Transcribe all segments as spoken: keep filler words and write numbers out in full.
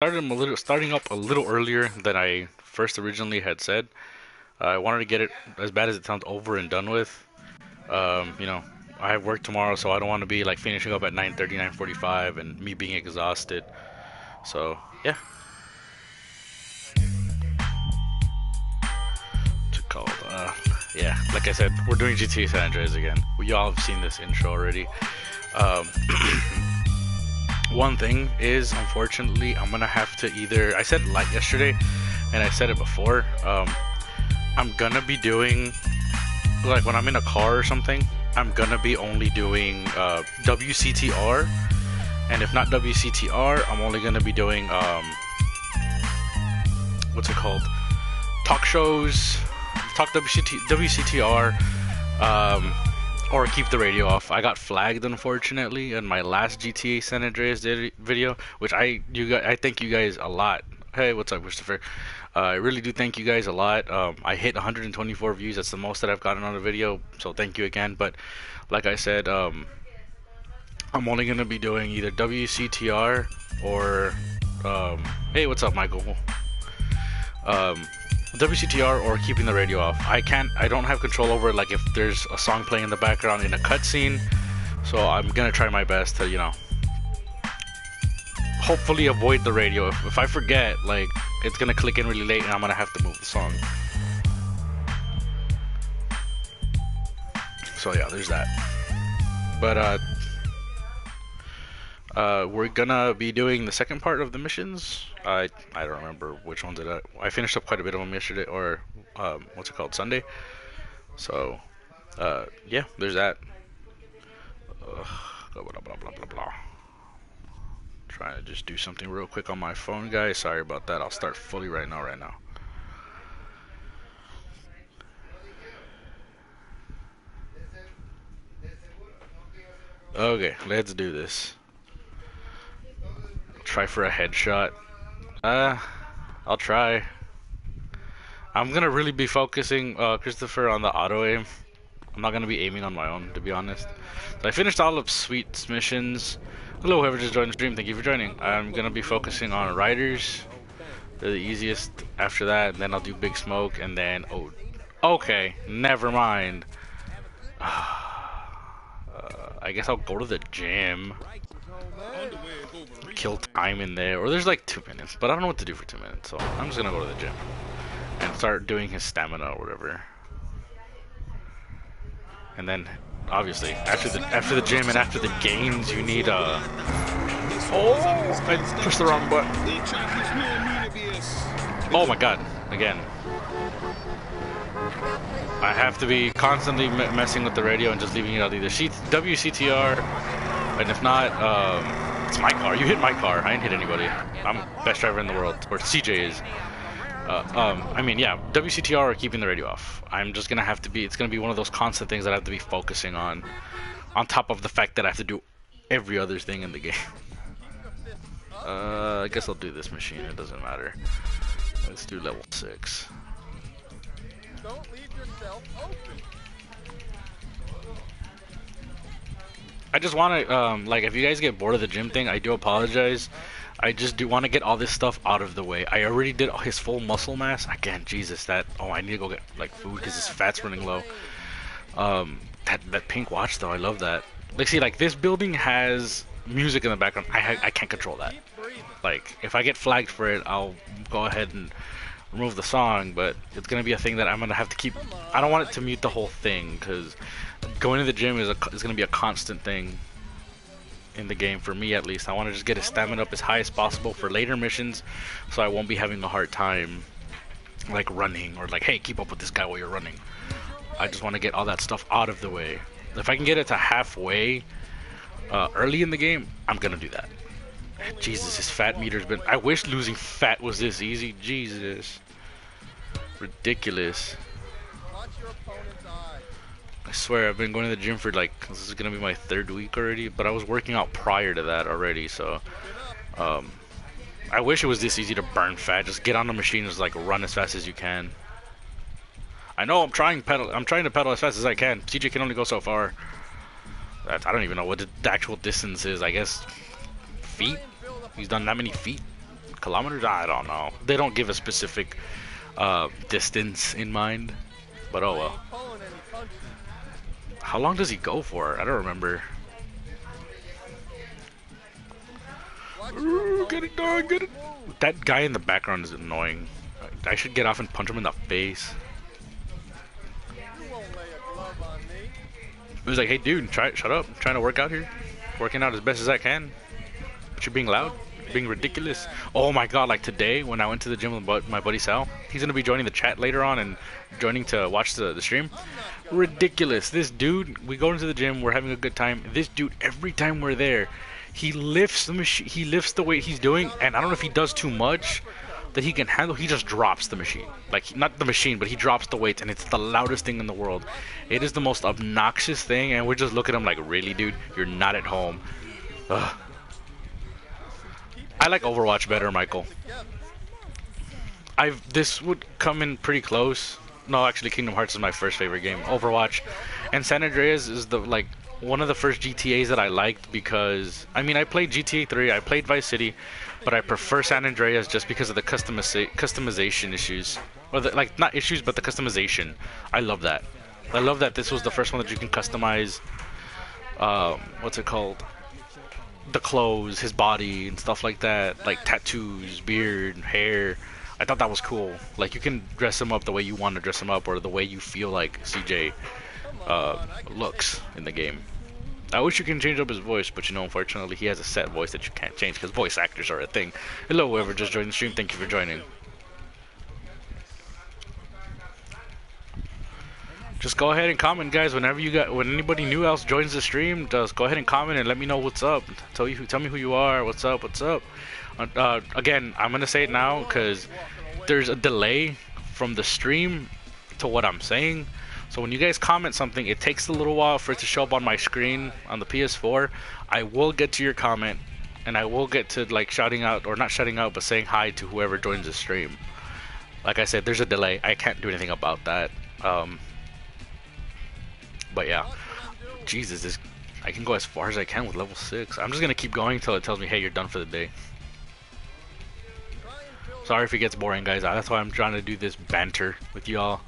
Started a little, starting up a little earlier than I first originally had said. Uh, I wanted to get it, as bad as it sounds, over and done with. Um, you know, I have work tomorrow, so I don't want to be like finishing up at nine thirty, nine forty-five, and me being exhausted. So, yeah. What's it called? Uh, yeah, like I said, we're doing G T A San Andreas again. We all have seen this intro already. Um... One thing is, unfortunately, I'm gonna have to either, I said light yesterday, and I said it before, um, I'm gonna be doing, like when I'm in a car or something, I'm gonna be only doing uh, W C T R, and if not W C T R, I'm only gonna be doing, um, what's it called, talk shows, talk W C T, W C T R, um, or keep the radio off. I got flagged, unfortunately, in my last G T A San Andreas video, which I you guys, I thank you guys a lot. Hey, what's up, Christopher? Uh, I really do thank you guys a lot. Um, I hit one hundred twenty-four views. That's the most that I've gotten on a video, so thank you again. But like I said, um, I'm only going to be doing either W C T R or... Um, hey, what's up, Michael? Um... W C T R or keeping the radio off. I can't, I don't have control over like if there's a song playing in the background in a cutscene, so I'm gonna try my best to, you know, hopefully avoid the radio. If, if I forget, like, it's gonna click in really late and I'm gonna have to move the song. So yeah, there's that. But uh, uh, we're gonna be doing the second part of the missions. I, I don't remember which ones did I, I finished up quite a bit of them yesterday, or um, what's it called, Sunday. So, uh, yeah, there's that. Ugh, blah, blah, blah, blah, blah, blah. Trying to just do something real quick on my phone, guys. Sorry about that. I'll start fully right now, right now. Okay, let's do this. Try for a headshot. Uh, I'll try. I'm gonna really be focusing, uh, Christopher, on the auto aim. I'm not gonna be aiming on my own, to be honest. So I finished all of Sweet's missions. Hello, whoever just joined the stream, thank you for joining. I'm gonna be focusing on Riders. They're the easiest after that, and then I'll do Big Smoke, and then, oh, okay, never mind. Uh, I guess I'll go to the gym. Kill time in there, or there's like two minutes, but I don't know what to do for two minutes, so I'm just gonna go to the gym and start doing his stamina or whatever. And then, obviously, after the after the gym and after the games, you need a. Uh... Oh, I pushed the wrong button. Oh my God! Again, I have to be constantly me messing with the radio and just leaving it out either W C T R. And if not, um, it's my car. You hit my car. I didn't hit anybody. I'm best driver in the world, or C J is. Uh, um, I mean, yeah, W C T R or keeping the radio off. I'm just gonna have to be. It's gonna be one of those constant things that I have to be focusing on, on top of the fact that I have to do every other thing in the game. Uh, I guess I'll do this machine. It doesn't matter. Let's do level six. Don't leave yourself open. I just want to, um, like, if you guys get bored of the gym thing, I do apologize. I just do want to get all this stuff out of the way. I already did his full muscle mass. Again, Jesus, that, oh, I need to go get, like, food because his fat's running low. Um, that, that pink watch, though, I love that. Like, see, like, this building has music in the background. I, ha I can't control that. Like, if I get flagged for it, I'll go ahead and remove the song, but it's going to be a thing that I'm going to have to keep. I don't want it to mute the whole thing because... Going to the gym is, a, is going to be a constant thing in the game, for me at least. I want to just get his stamina up as high as possible for later missions, so I won't be having a hard time, like, running, or like, hey, keep up with this guy while you're running. I just want to get all that stuff out of the way. If I can get it to halfway uh, early in the game, I'm going to do that. Jesus, his fat meter's been... I wish losing fat was this easy. Jesus. Ridiculous. I swear I've been going to the gym for like, this is gonna be my third week already, but I was working out prior to that already, so um, I wish it was this easy to burn fat. Just get on the machine and just like run as fast as you can. I know I'm trying pedal I'm trying to pedal as fast as I can. C J can only go so far. That's, I don't even know what the actual distance is, I guess feet? He's done that many feet? kilometers? I don't know. They don't give a specific uh, distance in mind, but oh well. How long does he go for? I don't remember. Ooh, get it done, get it. That guy in the background is annoying. I should get off and punch him in the face. He was like, hey dude, try, shut up. I'm trying to work out here. Working out as best as I can. But you're being loud. You're being ridiculous. Oh my god, like today when I went to the gym with my buddy Sal. He's going to be joining the chat later on and joining to watch the, the stream. Ridiculous. This dude, we go into the gym. We're having a good time. This dude, every time we're there, he lifts the machine. He lifts the weight he's doing. And I don't know if he does too much that he can handle. He just drops the machine. Like, not the machine, but he drops the weights, and it's the loudest thing in the world. It is the most obnoxious thing, and we just look at him like, really, dude? You're not at home. Ugh. I like Overwatch better, Michael. I've This would come in pretty close. No, actually, Kingdom Hearts is my first favorite game. Overwatch. And San Andreas is, the like, one of the first G T As that I liked because... I mean, I played G T A three, I played Vice City, but I prefer San Andreas just because of the customiza customization issues. Or, the, like, not issues, but the customization. I love that. I love that this was the first one that you can customize, um, what's it called? The clothes, his body, and stuff like that. Like, tattoos, beard, hair. I thought that was cool. Like, you can dress him up the way you want to dress him up, or the way you feel like C J uh, looks in the game. I wish you can change up his voice, but you know, unfortunately, he has a set voice that you can't change because voice actors are a thing. Hello, whoever just joined the stream. Thank you for joining. Just go ahead and comment, guys. Whenever you got, when anybody new else joins the stream, just go ahead and comment and let me know what's up. Tell you, tell me who you are. What's up? What's up? Uh, again, I'm gonna say it now because there's a delay from the stream to what I'm saying. So when you guys comment something, it takes a little while for it to show up on my screen on the P S four. I will get to your comment, and I will get to like shouting out, or not shouting out, but saying hi to whoever joins the stream. Like I said, there's a delay. I can't do anything about that. Um, but yeah, Jesus, this, I can go as far as I can with level six. I'm just gonna keep going until it tells me, hey, you're done for the day. Sorry if it gets boring, guys. That's why I'm trying to do this banter with y'all.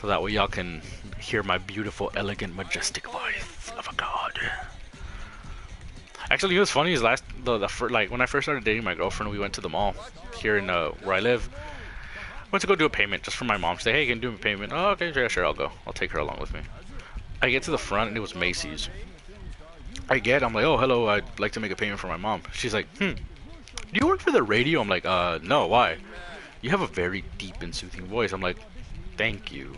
So that way y'all can hear my beautiful, elegant, majestic voice of a god. Actually, it was funny. Is last the, the first, like when I first started dating my girlfriend, we went to the mall here in uh, where I live. I went to go do a payment just for my mom. Say, hey, can you do me a payment? Oh, okay, yeah, sure, I'll go. I'll take her along with me. I get to the front and it was Macy's. I get, I'm like, oh, hello, I'd like to make a payment for my mom. She's like, hmm, do you work for the radio? I'm like, uh, no, why? You have a very deep and soothing voice. I'm like, thank you.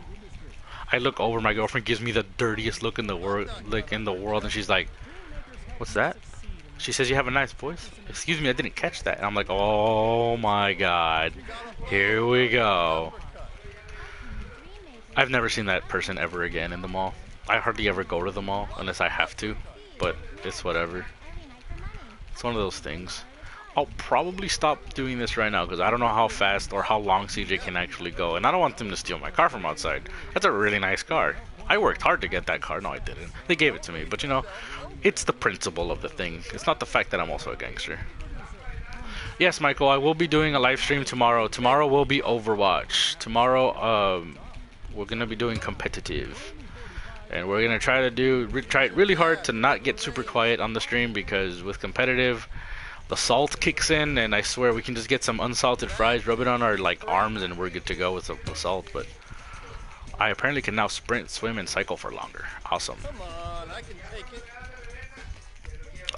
I look over, my girlfriend gives me the dirtiest look in the world, like in the world, and she's like, "What's that?" She says, "You have a nice voice." Excuse me, I didn't catch that. And I'm like, "Oh my god, here we go." I've never seen that person ever again in the mall. I hardly ever go to the mall unless I have to, but it's whatever. It's one of those things. I'll probably stop doing this right now because I don't know how fast or how long C J can actually go, and I don't want them to steal my car from outside. That's a really nice car. I worked hard to get that car. No, I didn't. They gave it to me, but you know, it's the principle of the thing. It's not the fact that I'm also a gangster. Yes, Michael, I will be doing a live stream tomorrow. Tomorrow will be Overwatch. Tomorrow, um, we're gonna be doing competitive, and we're gonna try to do re try really hard to not get super quiet on the stream because with competitive, the salt kicks in, and I swear we can just get some unsalted fries, rub it on our like arms, and we're good to go with the, the salt. But I apparently can now sprint, swim, and cycle for longer. Awesome. Come on, I can take it.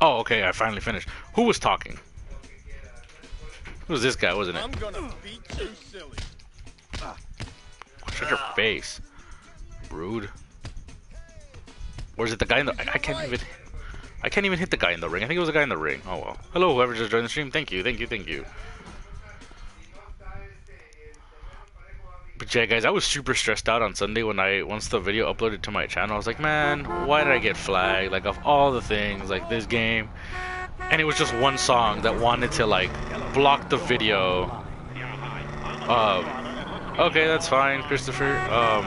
Oh, okay, I finally finished. Who was talking? It was this guy, wasn't it? I'm gonna beat you silly. Shut your face, rude. Or is it the guy in the? I, I can't even. I can't even hit the guy in the ring. I think it was the guy in the ring. Oh well. Hello, whoever just joined the stream. Thank you, thank you, thank you. But yeah, guys, I was super stressed out on Sunday when I once the video uploaded to my channel. I was like, man, why did I get flagged? Like, of all the things, like this game, and it was just one song that wanted to like block the video. Um, okay, that's fine, Christopher. Um,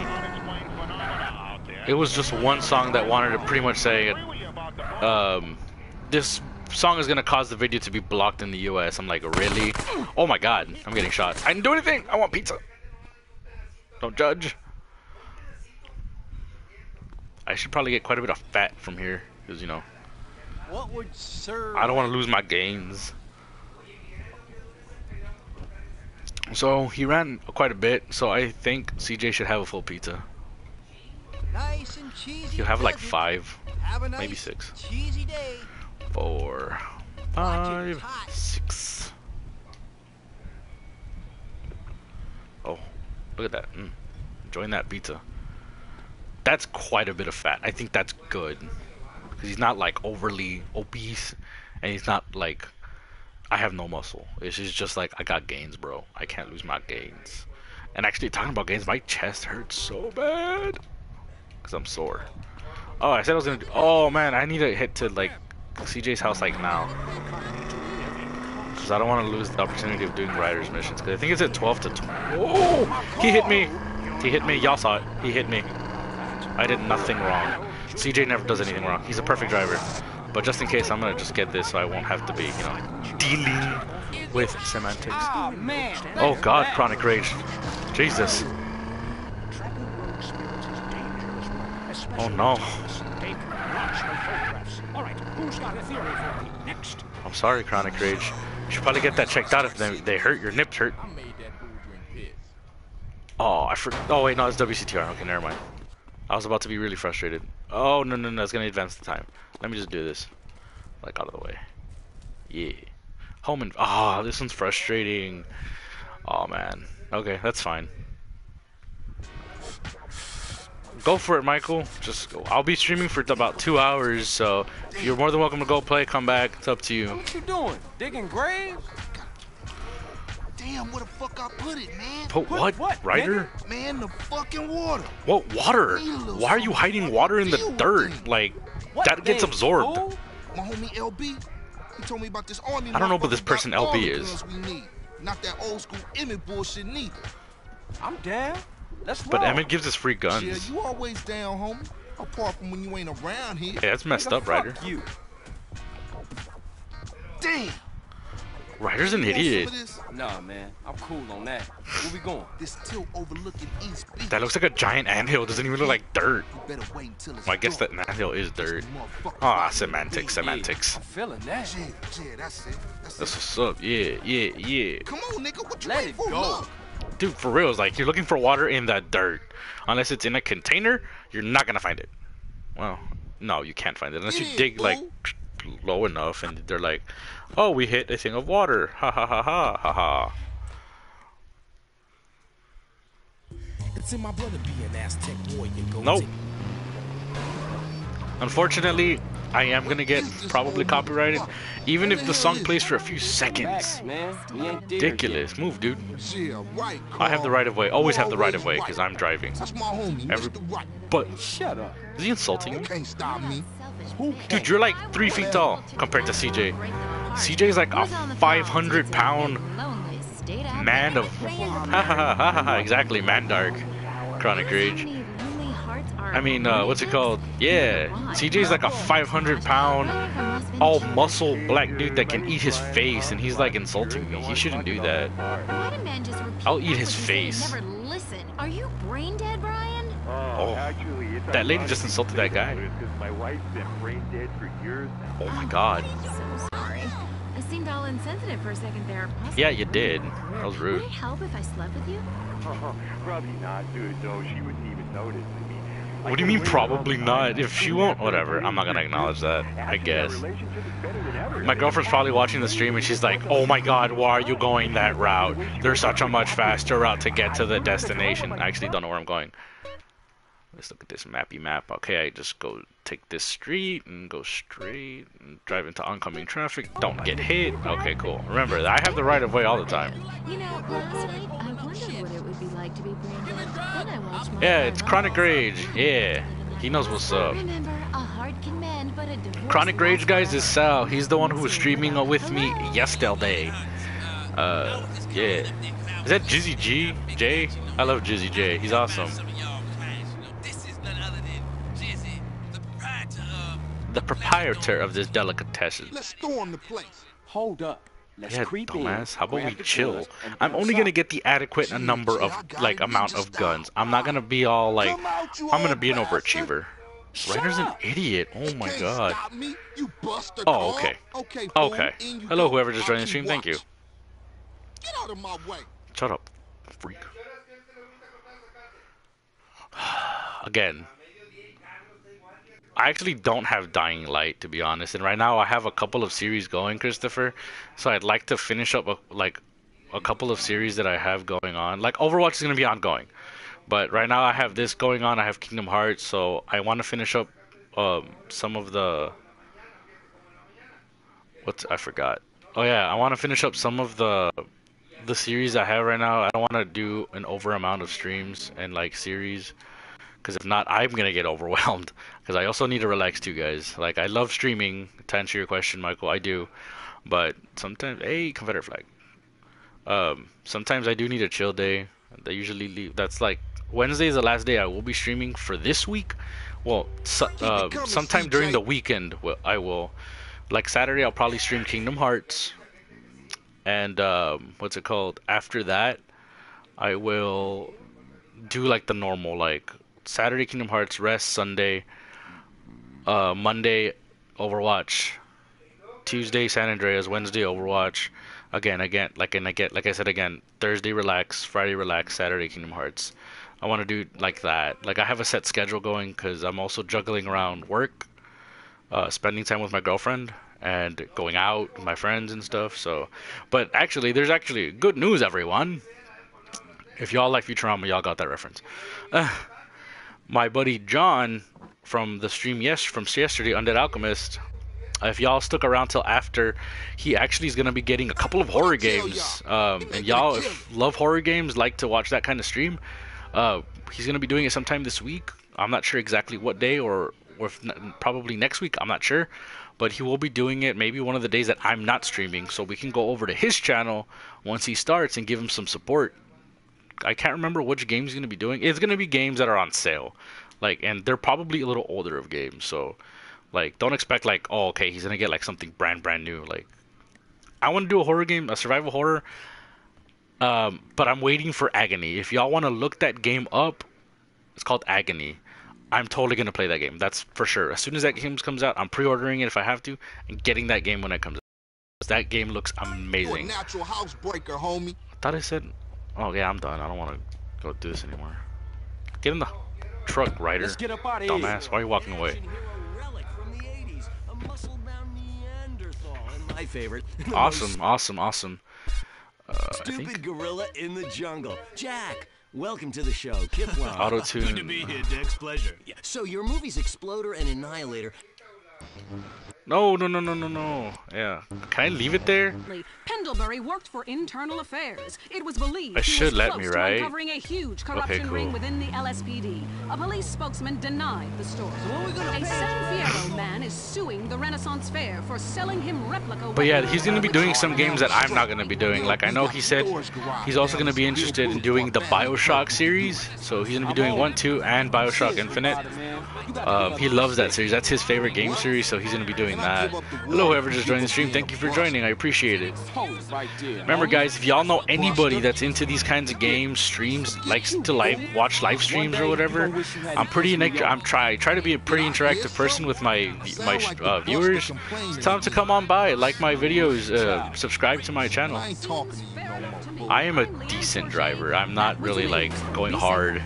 it was just one song that wanted to pretty much say. Um, this song is gonna cause the video to be blocked in the U S I'm like, really? Oh my god, I'm getting shot. I didn't do anything! I want pizza! Don't judge. I should probably get quite a bit of fat from here, because, you know, what would serve? I don't want to lose my gains. So, he ran quite a bit, so I think C J should have a full pizza. Nice and cheesy. He'll have like five, have a nice maybe six. Cheesy day. Four, five, six. Oh, look at that. Mm. Enjoying that pizza. That's quite a bit of fat. I think that's good. Because he's not like overly obese, and he's not like, I have no muscle. It's just, just like, I got gains, bro. I can't lose my gains. And actually, talking about gains, my chest hurts so bad. Because I'm sore. Oh, I said I was going to do... Oh, man, I need to head to, like, C J's house, like, now. Because I don't want to lose the opportunity of doing Rider's missions. Because I think it's at twelve to twenty. Oh! He hit me! He hit me. Y'all saw it. He hit me. I did nothing wrong. C J never does anything wrong. He's a perfect driver. But just in case, I'm going to just get this so I won't have to be, you know, dealing with semantics. Oh, man. Oh God, Chronic Rage. Jesus. Oh, no. I'm sorry, Chronic Rage. You should probably get that checked out if they, they hurt. Your nips hurt. Oh, I forgot. Oh, wait, no, it's W C T R. Okay, never mind. I was about to be really frustrated. Oh, no, no, no, it's going to advance the time. Let me just do this. Like, out of the way. Yeah. Home and... Oh, this one's frustrating. Oh, man. Okay, that's fine. Go for it, Michael. Just go. I'll be streaming for about two hours, so if you're more than welcome to go play, come back. It's up to you. What you doing? Digging graves? Damn, where the fuck I put it, man? Put what? what? Ryder? Man, the fucking water. What water? Why are you hiding water in the dirt? Like, what that gets absorbed. Old? My homie L B, he told me about this army. I don't know what this person L B is. Not that old school Emmett bullshit neither. I'm down. That's wrong. But Emmett gives us free guns. Yeah, you always down, homie. Apart from when you ain't around here. Yeah, that's messed up, Ryder. You. Damn. Ryder's an idiot. Nah, man, I'm cool on that. Where we going? This still overlooking East Beach. That looks like a giant anthill. Doesn't even look like dirt. You better wait until it's well, I guess that anthill is dirt. Ah, oh, semantics, semantics. Yeah, I'm feeling that. Yeah, yeah, that's it. That's, that's what's it. up. Yeah, yeah, yeah. Come on, nigga. What you Let it for? Go. Look. Dude, for real, it's like you're looking for water in that dirt. Unless it's in a container, you're not gonna find it. Well, no, you can't find it unless yeah, you dig bro. like. low enough, and they're like, oh, we hit a thing of water. Ha ha ha ha ha ha. It's in my brother being Aztec warrior. Nope. Unfortunately, I am gonna get probably copyrighted, even if the song plays for a few seconds. Ridiculous. Move, dude. I have the right of way. Always have the right of way because I'm driving. Every... But shut up. Is he insulting me? Can't stop me. Dude, you're like three feet tall compared to C J. C J's like a five hundred pound man of... Exactly, Mandark. Chronic Rage. I mean, uh, what's it called? Yeah, C J's like a five hundred pound, all muscle black dude that can eat his face, and he's like insulting me. He shouldn't do that. I'll eat his face. Are you brain dead, Brian? Oh, that lady just insulted that guy. My wife's been brain dead for years now. Oh my god. I'm so sorry. I seemed all insensitive for a second there. Yeah, you did. That was rude. Would it help if I slept with you? Probably not, dude, though. She wouldn't even notice. I mean, like, what do you mean probably not? If she won't, whatever. I'm not gonna acknowledge that, I guess. My girlfriend's probably watching the stream and she's like, oh my god, why are you going that route? There's such a much faster route to get to the destination. I actually don't know where I'm going. Let's look at this mappy map. Okay, I just go take this street and go straight and drive into oncoming traffic. Don't get hit. Okay, cool. Remember, I have the right of way all the time. You know, last night I wondered what it would be like to be brain dead. Then I watched my Yeah, it's Chronic Rage. Yeah, he knows what's up. Remember, a heart can mend, but a divorce Chronic Rage, guys, is Sal. He's the one who was streaming with me yesterday. Uh, yeah. Is that Jizzy G? J? I love Jizzy J. He's awesome. the proprietor of this delicatessen. Let's storm the place. Hold up. Let's yeah, creep dumbass. In. How about we chill? I'm only gonna get the adequate Jeez, number of like amount of guns. Out. I'm not gonna be all like out, I'm gonna be an overachiever. Ryder's an idiot. Oh my god. Oh okay. Okay. okay. Hello, whoever just joined the stream. Thank you. Get out of my way. Shut up, freak. Again, I actually don't have Dying Light, to be honest, and right now I have a couple of series going, Christopher, so I'd like to finish up a, like a couple of series that I have going on. Like Overwatch is going to be ongoing, but right now I have this going on. I have Kingdom Hearts, so I want to finish up um, some of the what's I forgot oh yeah I want to finish up some of the the series I have right now. I don't want to do an over amount of streams and like series, because if not, I'm going to get overwhelmed. Because I also need to relax too, guys. Like, I love streaming, to answer your question, Michael. I do. But sometimes... Hey, Confederate flag. Um, sometimes I do need a chill day. They usually leave. That's like... Wednesday is the last day I will be streaming for this week. Well, so, uh, sometime during the weekend, I will. Like, Saturday, I'll probably stream Kingdom Hearts. And, um, what's it called? After that, I will do, like, the normal, like... Saturday Kingdom Hearts, rest. Sunday, uh, Monday Overwatch, Tuesday San Andreas, Wednesday Overwatch, again, again, like and again, like I said again, Thursday relax, Friday relax, Saturday Kingdom Hearts. I want to do like that. Like I have a set schedule going because I'm also juggling around work, uh, spending time with my girlfriend, and going out with my friends and stuff. So, but actually, there's actually good news, everyone. If y'all like Futurama, y'all got that reference. Uh, My buddy John from the stream yes from yesterday, Undead Alchemist, if y'all stuck around till after, he actually is going to be getting a couple of horror games. Um, and y'all, if love horror games, like to watch that kind of stream, uh, he's going to be doing it sometime this week. I'm not sure exactly what day or, or if not, probably next week. I'm not sure. But he will be doing it maybe one of the days that I'm not streaming. So we can go over to his channel once he starts and give him some support. I can't remember which game he's going to be doing. It's going to be games that are on sale. Like, and they're probably a little older of games. So, like, don't expect, like, oh, okay, he's going to get, like, something brand, brand new. Like, I want to do a horror game, a survival horror. Um, but I'm waiting for Agony. If y'all want to look that game up, it's called Agony. I'm totally going to play that game. That's for sure. As soon as that game comes out, I'm pre-ordering it if I have to and getting that game when it comes out. That game looks amazing. You're a natural housebreaker, homie. I thought I said... Oh yeah, I'm done. I don't want to go do this anymore. Get in the truck, Ryder. Dumbass, why are you walking away? Awesome, awesome, awesome. Uh, Stupid I think... gorilla in the jungle. Jack, welcome to the show. Kipwell. Auto-tune. Good to be here, Dex. Pleasure. Yeah. So your movies Exploder and Annihilator. No, no, no, no, no, no. Yeah. Can I leave it there? Pendlebury worked for internal affairs. It was believed I should he was let close me, right? uncovering a huge corruption okay, cool. ring within the L S P D. A police spokesman denied the story. So what are we gonna a San Fierro man is suing the Renaissance Fair for selling him replica. But yeah, he's going to be doing some games that I'm not going to be doing. Like, I know he said he's also going to be interested in doing the Bioshock series. So he's going to be doing one, two, and Bioshock Infinite. Uh, he loves that series. That's his favorite game series, so he's going to be doing that. Hello, whoever just joined the stream. Thank you for joining. I appreciate it. Remember, guys, if y'all know anybody that's into these kinds of games, streams, likes to live, watch live streams or whatever, I'm pretty. I'm try try to be a pretty interactive person with my my uh, viewers. It's time to come on by, like my videos, uh, subscribe to my channel. I am a decent driver. I'm not really like going hard.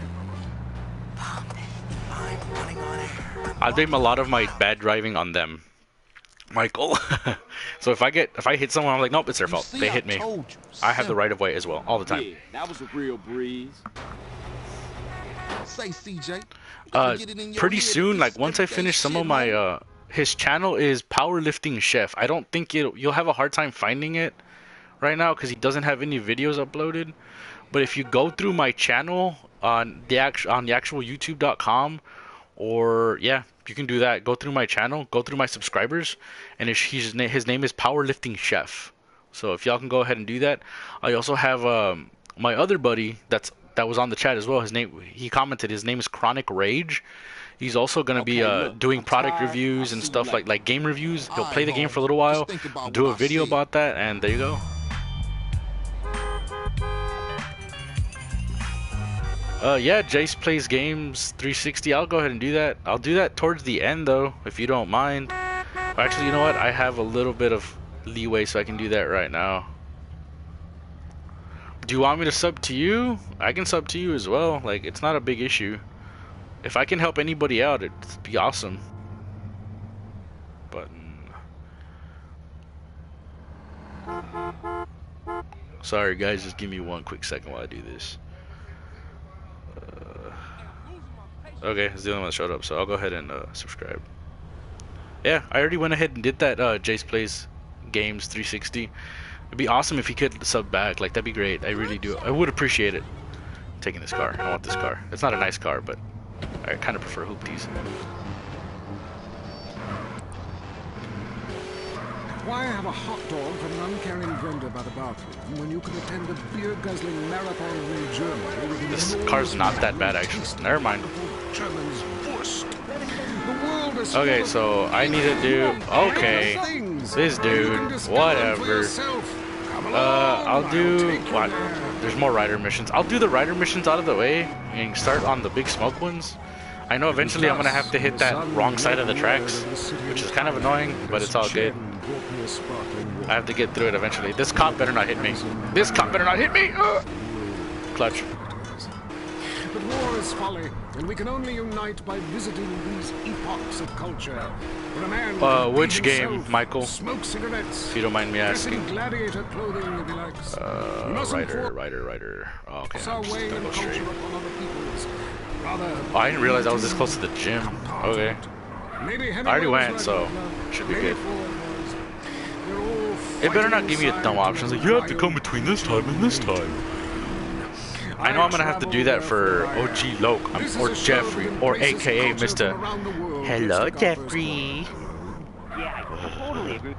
I blame a lot of my bad driving on them. Michael. So if I get if I hit someone, I'm like, nope, it's their fault. They hit me. I have the right of way as well, all the time. Yeah, that was a real breeze. Say, C J. Uh, pretty soon, like once I finish some of my uh, his channel is Powerlifting Chef. I don't think it you'll have a hard time finding it right now because he doesn't have any videos uploaded. But if you go through my channel on the actual on the actual YouTube dot com. Or, yeah, you can do that. Go through my channel. Go through my subscribers. And if he's, his name is Powerlifting Chef. So if y'all can go ahead and do that. I also have um, my other buddy that's that was on the chat as well. His name He commented. His name is Chronic Rage. He's also going to okay, be uh, look, doing product reviews and stuff like like game reviews. He'll play the game for a little while, do a video about that, and there you go. Uh, yeah, Jace Plays Games three sixty. I'll go ahead and do that. I'll do that towards the end, though, if you don't mind. Actually, you know what? I have a little bit of leeway, so I can do that right now. Do you want me to sub to you? I can sub to you as well. Like, it's not a big issue. If I can help anybody out, it'd be awesome. Button. Sorry, guys. Just give me one quick second while I do this. Uh, okay, it's the only one that showed up, so I'll go ahead and uh, subscribe. Yeah, I already went ahead and did that. Uh, Jace Plays Games three sixty. It'd be awesome if he could sub back. Like, that'd be great. I really do. I would appreciate it. I'm taking this car. I want this car. It's not a nice car, but I kind of prefer hoopties. Why have a hot dog from an uncaring vendor by the bathroom when you can attend a beer-guzzling marathon in Germany? This car's not that bad, actually. Never mind. Okay, so I need to do... Okay, this dude, whatever. Uh, I'll do... What? There's more rider missions. I'll do the rider missions out of the way and start on the big smoke ones. I know eventually I'm going to have to hit that wrong side of the tracks, which is kind of annoying, but it's all good. I have to get through it eventually. This cop better not hit me. This cop better not hit me! Uh! Clutch. But war is folly, and we can only unite by visiting these epochs of culture. Where a man uh, which game, himself, Michael? Smoke cigarettes, if you don't mind me asking. Gladiator clothing, if you like. Uh, rider, rider, rider. Oh, okay, I'm just gonna go straight. Oh, I didn't realize I was this close to the gym. Okay. I already went, so should be good. It better not give me a dumb option. Like, you have to come between this time and this time. I know I'm gonna have to do that for O G Loke or Jeffrey or A K A Mister Hello Jeffrey. Yeah, I totally agree.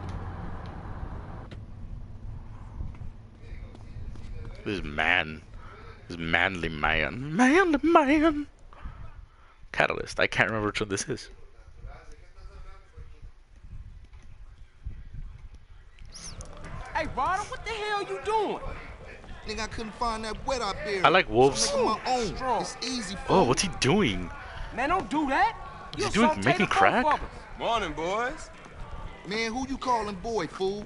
This man, this manly man, manly man. Catalyst. I can't remember which one this is. Hey, Ryder, what the hell you doing? Think I couldn't find that wet out there. I like wolves. Ooh, it's easy. Oh, what's he doing? Man, don't do that. Is he doing making crack? Morning, boys. Man, who you calling boy, fool?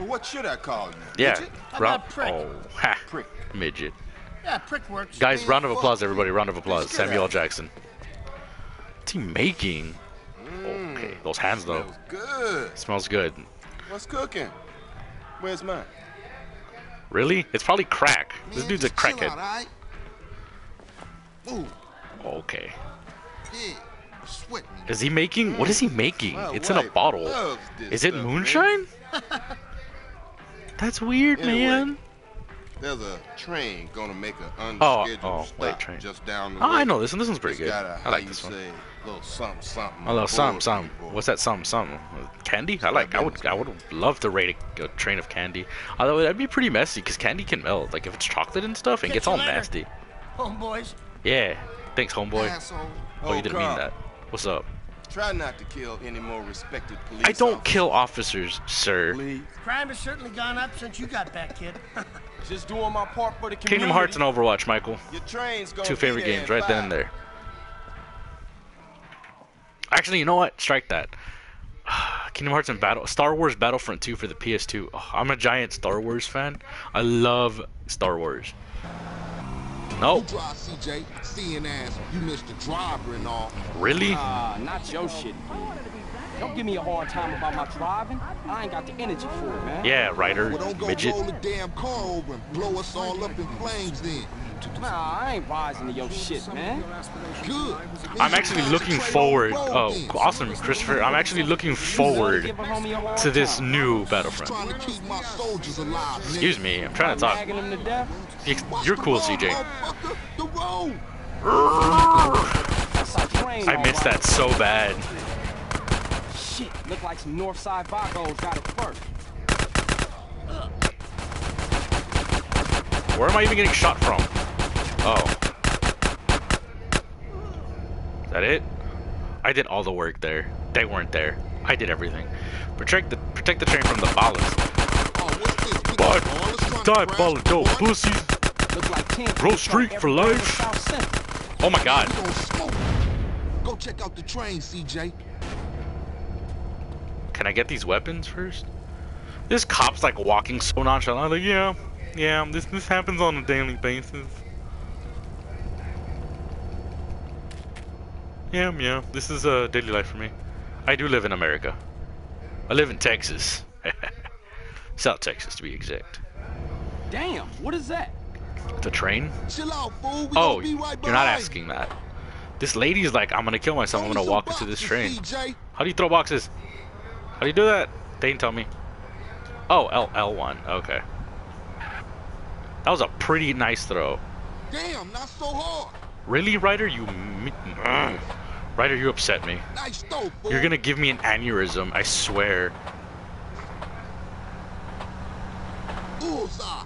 Well, what should I call you? Yeah, round. Oh, ha. Prick. Midget. Yeah, prick works. Guys, man, round of applause, everybody. Round of applause. Samuel Jackson. What's he making? Mm, okay, those hands though. Smells good. Smells good. What's cooking? Where's mine? Really? It's probably crack. Man, this dude's a crackhead. Right? Okay. Yeah, is he making? What is he making? My it's in a bottle. Is it stuff, moonshine? That's weird, anyway, man. There's a train gonna make an unscheduled oh, oh, stop wait, train. Just down the oh, way. I know this one. This one's pretty it's good. A, I like this one. Say, little something, something. A little something, something. What's that something, something? Candy? I like. I would. I would love to rate a, a train of candy. Although that'd be pretty messy, cause candy can melt. Like if it's chocolate and stuff, it gets all nasty. Homeboys. Yeah. Thanks, homeboy. Asshole. Oh, you didn't mean that. What's up? Try not to kill any more respected police. I don't officers. kill officers, sir. Please. Crime has certainly gone up since you got back, kid. Just doing my part for the community. Kingdom Hearts and Overwatch, Michael. Your train's gonna Two favorite games, right five. then and there. Actually, you know what? Strike that. Kingdom Hearts and Battle Star Wars Battlefront two for the P S two. Oh, I'm a giant Star Wars fan. I love Star Wars. No. You drive, C J, seeing ass. You missed the driver and all. Really? Uh, not your shit. Don't give me a hard time about my driving. I ain't got the energy for it, man. Yeah, Ryder, well, don't go midget. Roll the damn car over and blow us all up in flames then. Nah, I ain't rising to your shit, man. Good. I'm actually looking forward. Oh, awesome, Christopher. I'm actually looking forward to this new Battlefront. Excuse me, I'm trying to talk. You're cool, C J. I missed that so bad. Shit, look like some Northside Vagos got it first. Where am I even getting shot from? Oh. Is that it? I did all the work there. They weren't there. I did everything. Protect the protect the train from the ballers. Oh, what's this? We got ballers. Die baller, dope pussy. Like Road Street for life. Oh my God. Go check out the train, C J. Can I get these weapons first? This cop's like walking so nonchalant. Like, yeah, yeah. This this happens on a daily basis. Yeah, yeah, this is a uh, daily life for me. I do live in America. I live in Texas. South Texas, to be exact. Damn, what is that? It's a train? Chill out, fool. We oh, be right you're not asking that. This lady's like, I'm gonna kill myself. I'm gonna walk boxes, into this train. C J. How do you throw boxes? How do you do that? They didn't tell me. Oh, L L1. Okay. That was a pretty nice throw. Damn, not so hard. Really, Ryder? You... Mm. Ryder, you upset me. Nice throw, boy. You're gonna give me an aneurysm, I swear. Bullseye.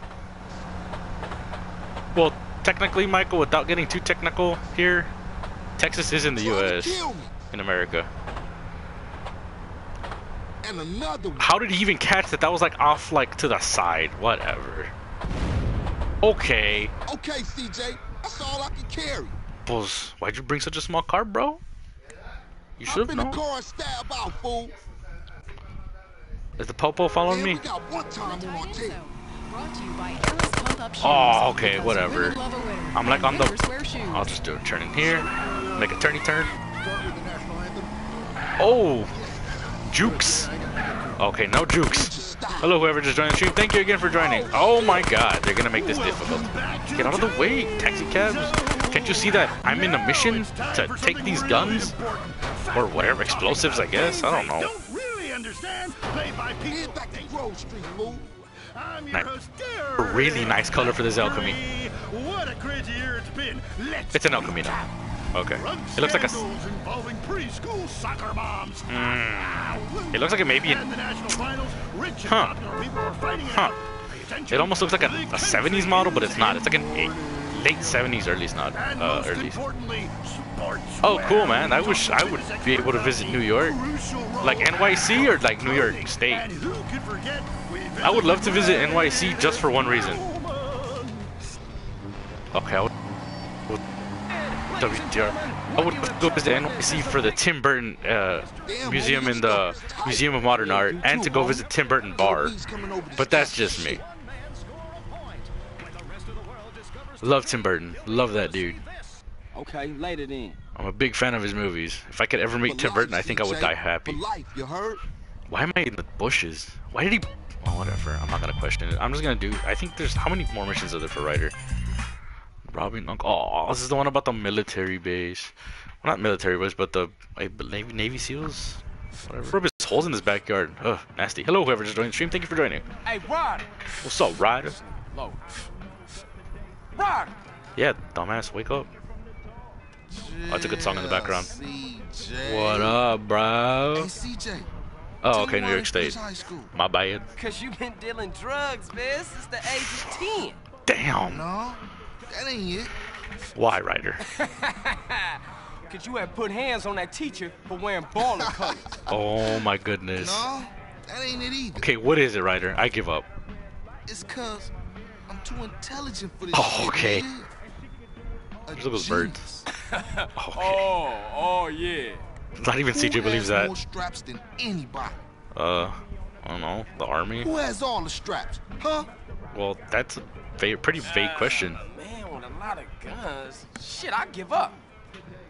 Well, technically, Michael, without getting too technical here, Texas is in the U S in America. And another one. How did he even catch that? That was like off, like to the side. Whatever. Okay. Okay, C J. That's all I can carry. Bulls, why'd you bring such a small car, bro? You should've known. I've been in the car and stabbed out, fool. Is the popo following me? Oh, okay, whatever. I'm like on the... I'll just do a turn in here. Make a turny turn. Oh! Jukes! Okay, no jukes. Hello, whoever just joined the stream. Thank you again for joining. Oh my God, they're gonna make this difficult. Get out of the way, taxi cabs. Can't you see that I'm in a mission to take these guns? Or whatever, explosives, I guess. I don't know. A really nice color for this alchemy. It's an alchemy now. Okay. It looks like a. Mm. It looks like it may be. A... Huh. Huh. It almost looks like a, a seventies model, but it's not. It's like an eight, late seventies, early not. Uh, early. Oh, cool, man. I wish I would be able to visit New York, like N Y C or like New York State. I would love to visit N Y C just for one reason. Okay. I would W C T R. I would go visit N Y C for the Tim Burton uh, Museum in the Museum of Modern Art and to go visit Tim Burton Bar. But that's just me. Love Tim Burton. Love that dude. Okay, later then. I'm a big fan of his movies. If I could ever meet Tim Burton, I think I would die happy. Why am I in the bushes? Why did he... Oh, whatever. I'm not going to question it. I'm just going to do... I think there's... How many more missions are there for Ryder? Robbing Uncle. Oh, this is the one about the military base. Well, not military base, but the I believe Navy SEALs. Whatever. Rub his holes in his backyard. Ugh, nasty. Hello, whoever just joined the stream. Thank you for joining. Hey, Rod. What's up, Ryder? Low. Rod. Yeah, dumbass, wake up. Oh, that's a good song in the background. C J. What up, bro? Hey, C J. Oh, okay, New York State. My bad. Cause you've been dealing drugs, man, since the age of ten. Damn. No. That ain't it. Why, Ryder? Could you have put hands on that teacher for wearing baller colors? Oh my goodness. No, that ain't it either. Okay, what is it, Ryder? I give up. It's cause I'm too intelligent for this. Oh, okay. Look at those birds. Okay. Oh, oh yeah. Not even C J believes that. Who has more straps than anybody? Uh, I don't know. The army. Who has all the straps? Huh? Well, that's a va pretty vague question. Out of guns. Shit, I give up.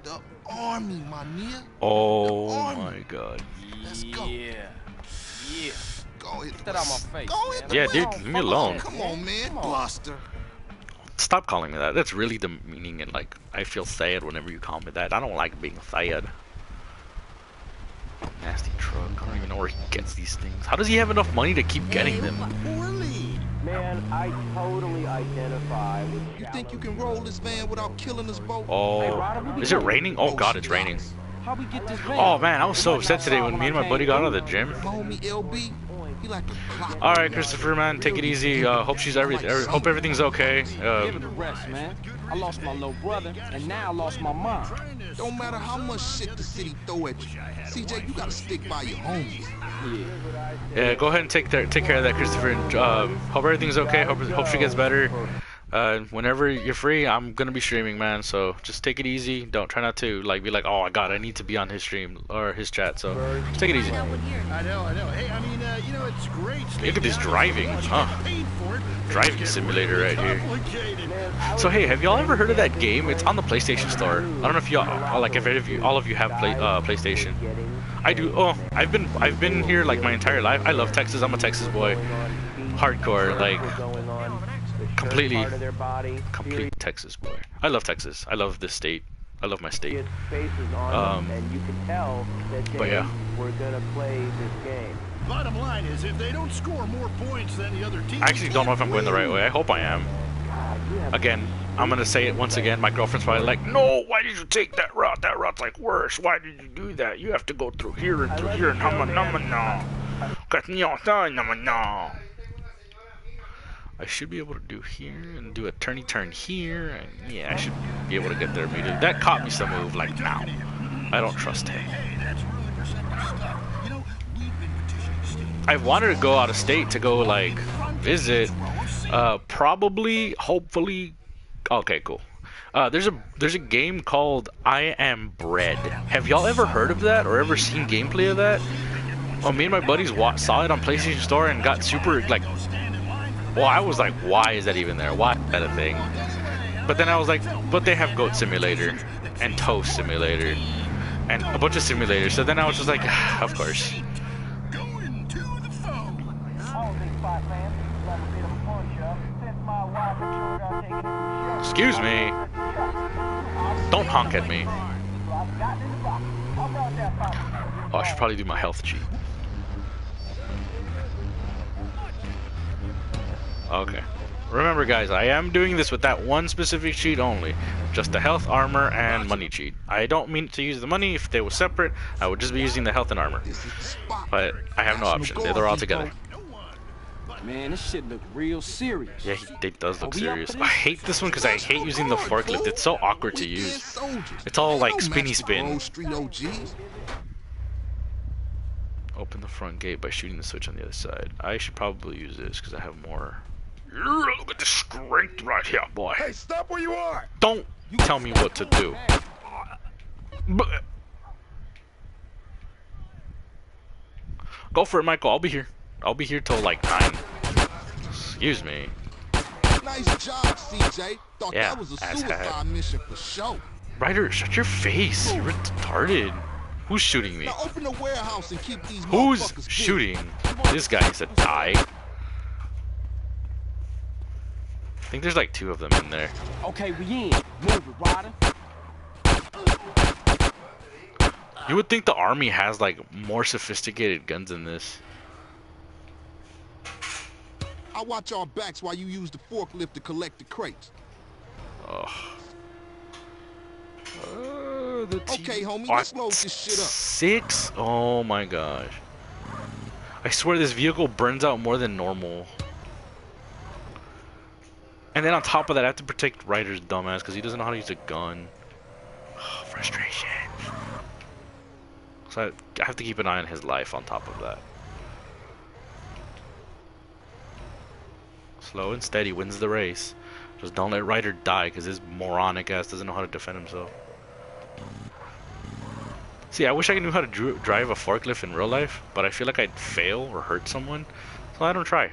The army, my nigga. Oh my God. Let's go. Yeah. Yeah. Go hit that on my face. Go hit the yeah, dude, leave me alone. Come on, man. Buster. Stop calling me that. That's really demeaning and like I feel sad whenever you call me that. I don't like being sad. Nasty truck. I don't even know where he gets these things. How does he have enough money to keep getting them? Man, I totally identify with you. Think you can roll this van without killing us both? Oh, is it raining? Oh God, it's raining. Oh man, I was so upset today when me and my buddy got out of the gym. All right, Christopher, man, take it easy. Uh, hope she's every, every hope everything's okay. Uh, Give it a rest, man. I lost my little brother, and now I lost my mom. Don't matter how much shit the city throw at you, C J, you gotta stick by your homies. Yeah. Yeah, go ahead and take that, take care of that, Christopher. Uh, hope everything's okay. Hope, hope she gets better. Uh, whenever you're free, I'm gonna be streaming, man. So just take it easy. Don't try not to like be like, oh my God, I need to be on his stream or his chat. So just take it easy. I know, I know. Hey, I mean, uh, you know, it's great. Look at this driving, huh? Driving simulator right here. So hey, have y'all ever heard of that game? It's on the PlayStation Store. I don't know if y'all like if any of you, all of you have play, uh, PlayStation. I do. Oh, I've been I've been here like my entire life. I love Texas. I'm a Texas boy, hardcore like. Completely, complete Texas boy. I love Texas. I love this state. I love my state. Um, but yeah. We're gonna play this game. Bottom line is, if they don't score more points than the other team, I actually don't know if I'm going the right way. I hope I am. Again, I'm gonna say it once again. My girlfriend's probably like, "No, why did you take that route? That route's like worse. Why did you do that? You have to go through here and through here." No, no, no, no, no. I should be able to do here and do a turny turn here, and yeah, I should be able to get there immediately. That caught me some move like now. I don't trust him. I wanted to go out of state to go like visit. Uh, probably, hopefully. Okay, cool. Uh, there's a there's a game called I Am Bread. Have y'all ever heard of that or ever seen gameplay of that? Well, me and my buddies wa saw it on PlayStation Store and got super like. Well, I was like, why is that even there? Why is that a thing? But then I was like, but they have Goat Simulator and Toast Simulator and a bunch of simulators. So then I was just like, ah, of course. Excuse me. Don't honk at me. Oh, I should probably do my health cheat. Okay. Remember, guys, I am doing this with that one specific cheat only. Just the health, armor, and money cheat. I don't mean to use the money. If they were separate, I would just be using the health and armor. But I have no option. They're all together. Man, this shit look real serious. Yeah, it does look serious. I hate this one because I hate using the forklift. It's so awkward to use. It's all like spinny spin. Open the front gate by shooting the switch on the other side. I should probably use this because I have more... Look at the strength right here, boy. Hey, stop where you are. Don't you tell me what to do. But... Go for it, Michael. I'll be here. I'll be here till like nine. Excuse me. Nice job, C J. Thought yeah, that was a suicide mission for show. Ryder, shut your face. You're retarded. Who's shooting me? Now open the warehouse and keep these Who's shooting? This guy needs to die. I think there's like two of them in there. Okay, we in. Move it, Ryder. You would think the army has like more sophisticated guns than this. I watch our backs while you use the forklift to collect the crates. Oh. Uh, the okay, homie, let's load this shit up. Six? Oh my gosh. I swear this vehicle burns out more than normal. And then on top of that, I have to protect Ryder's dumbass because he doesn't know how to use a gun. Oh, frustration. So I, I have to keep an eye on his life on top of that. Slow and steady wins the race. Just don't let Ryder die because his moronic ass doesn't know how to defend himself. See, I wish I knew how to drive a forklift in real life, but I feel like I'd fail or hurt someone, so I don't try.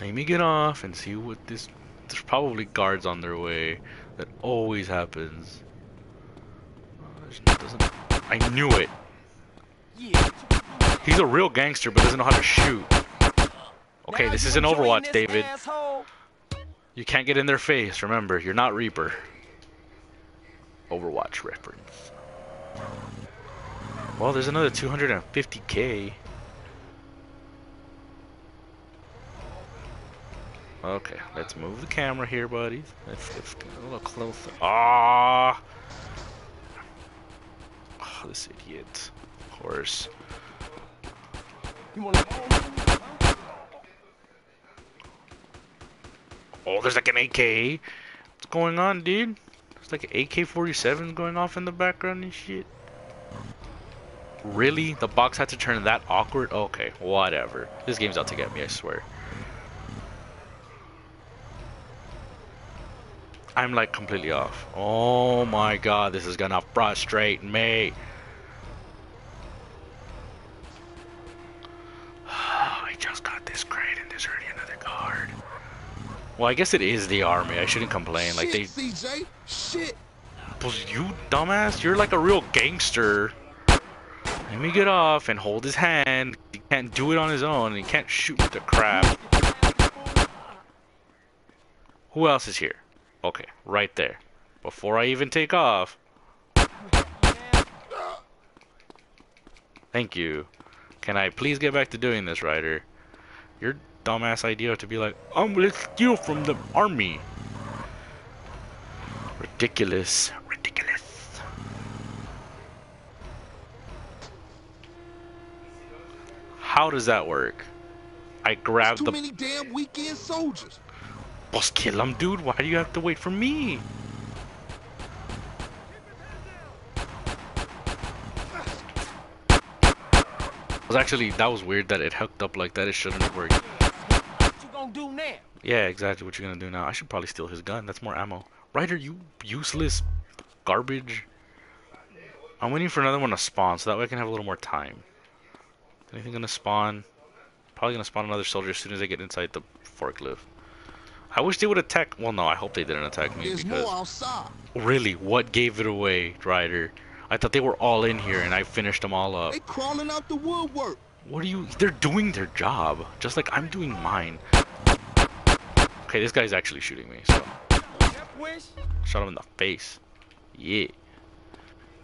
Let me get off and see what this... There's probably guards on their way. That always happens. Doesn't, I knew it. He's a real gangster, but doesn't know how to shoot. Okay, this isn't Overwatch, David. You can't get in their face, remember. You're not Reaper. Overwatch reference. Well, there's another two hundred fifty K. Okay, let's move the camera here, buddies. Let's, let's get a little closer. Ah! Oh, this idiot. Of course. Oh, there's like an A K. What's going on, dude? There's like an A K forty-seven going off in the background and shit. Really? The box had to turn that awkward? Okay, whatever. This game's out to get me, I swear. I'm like completely off. Oh my god, this is gonna frustrate me. I just got this crate and there's already another card. Well, I guess it is the army. I shouldn't complain. Like they. C J, shit. You dumbass, you're like a real gangster. Let me get off and hold his hand. He can't do it on his own. He can't shoot with the crap. Who else is here? Okay, right there. Before I even take off. Thank you. Can I please get back to doing this, Ryder? Your dumbass idea to be like, I'm gonna steal from the army. Ridiculous. Ridiculous. How does that work? I grabbed the- Too many damn weekend soldiers. Boss, kill him, dude. Why do you have to wait for me? It was actually, that was weird that it hooked up like that. It shouldn't have worked. What you gonna do now? Yeah, exactly what you're gonna do now. I should probably steal his gun. That's more ammo. Ryder, you useless garbage. I'm waiting for another one to spawn so that way I can have a little more time. Anything gonna spawn? Probably gonna spawn another soldier as soon as I get inside the forklift. I wish they would attack. Well, no, I hope they didn't attack me. There's because more outside. Really, what gave it away, Ryder? I thought they were all in here, and I finished them all up. They crawling out the woodwork. What are you? They're doing their job, just like I'm doing mine. Okay, this guy's actually shooting me. So shot him in the face. Yeah.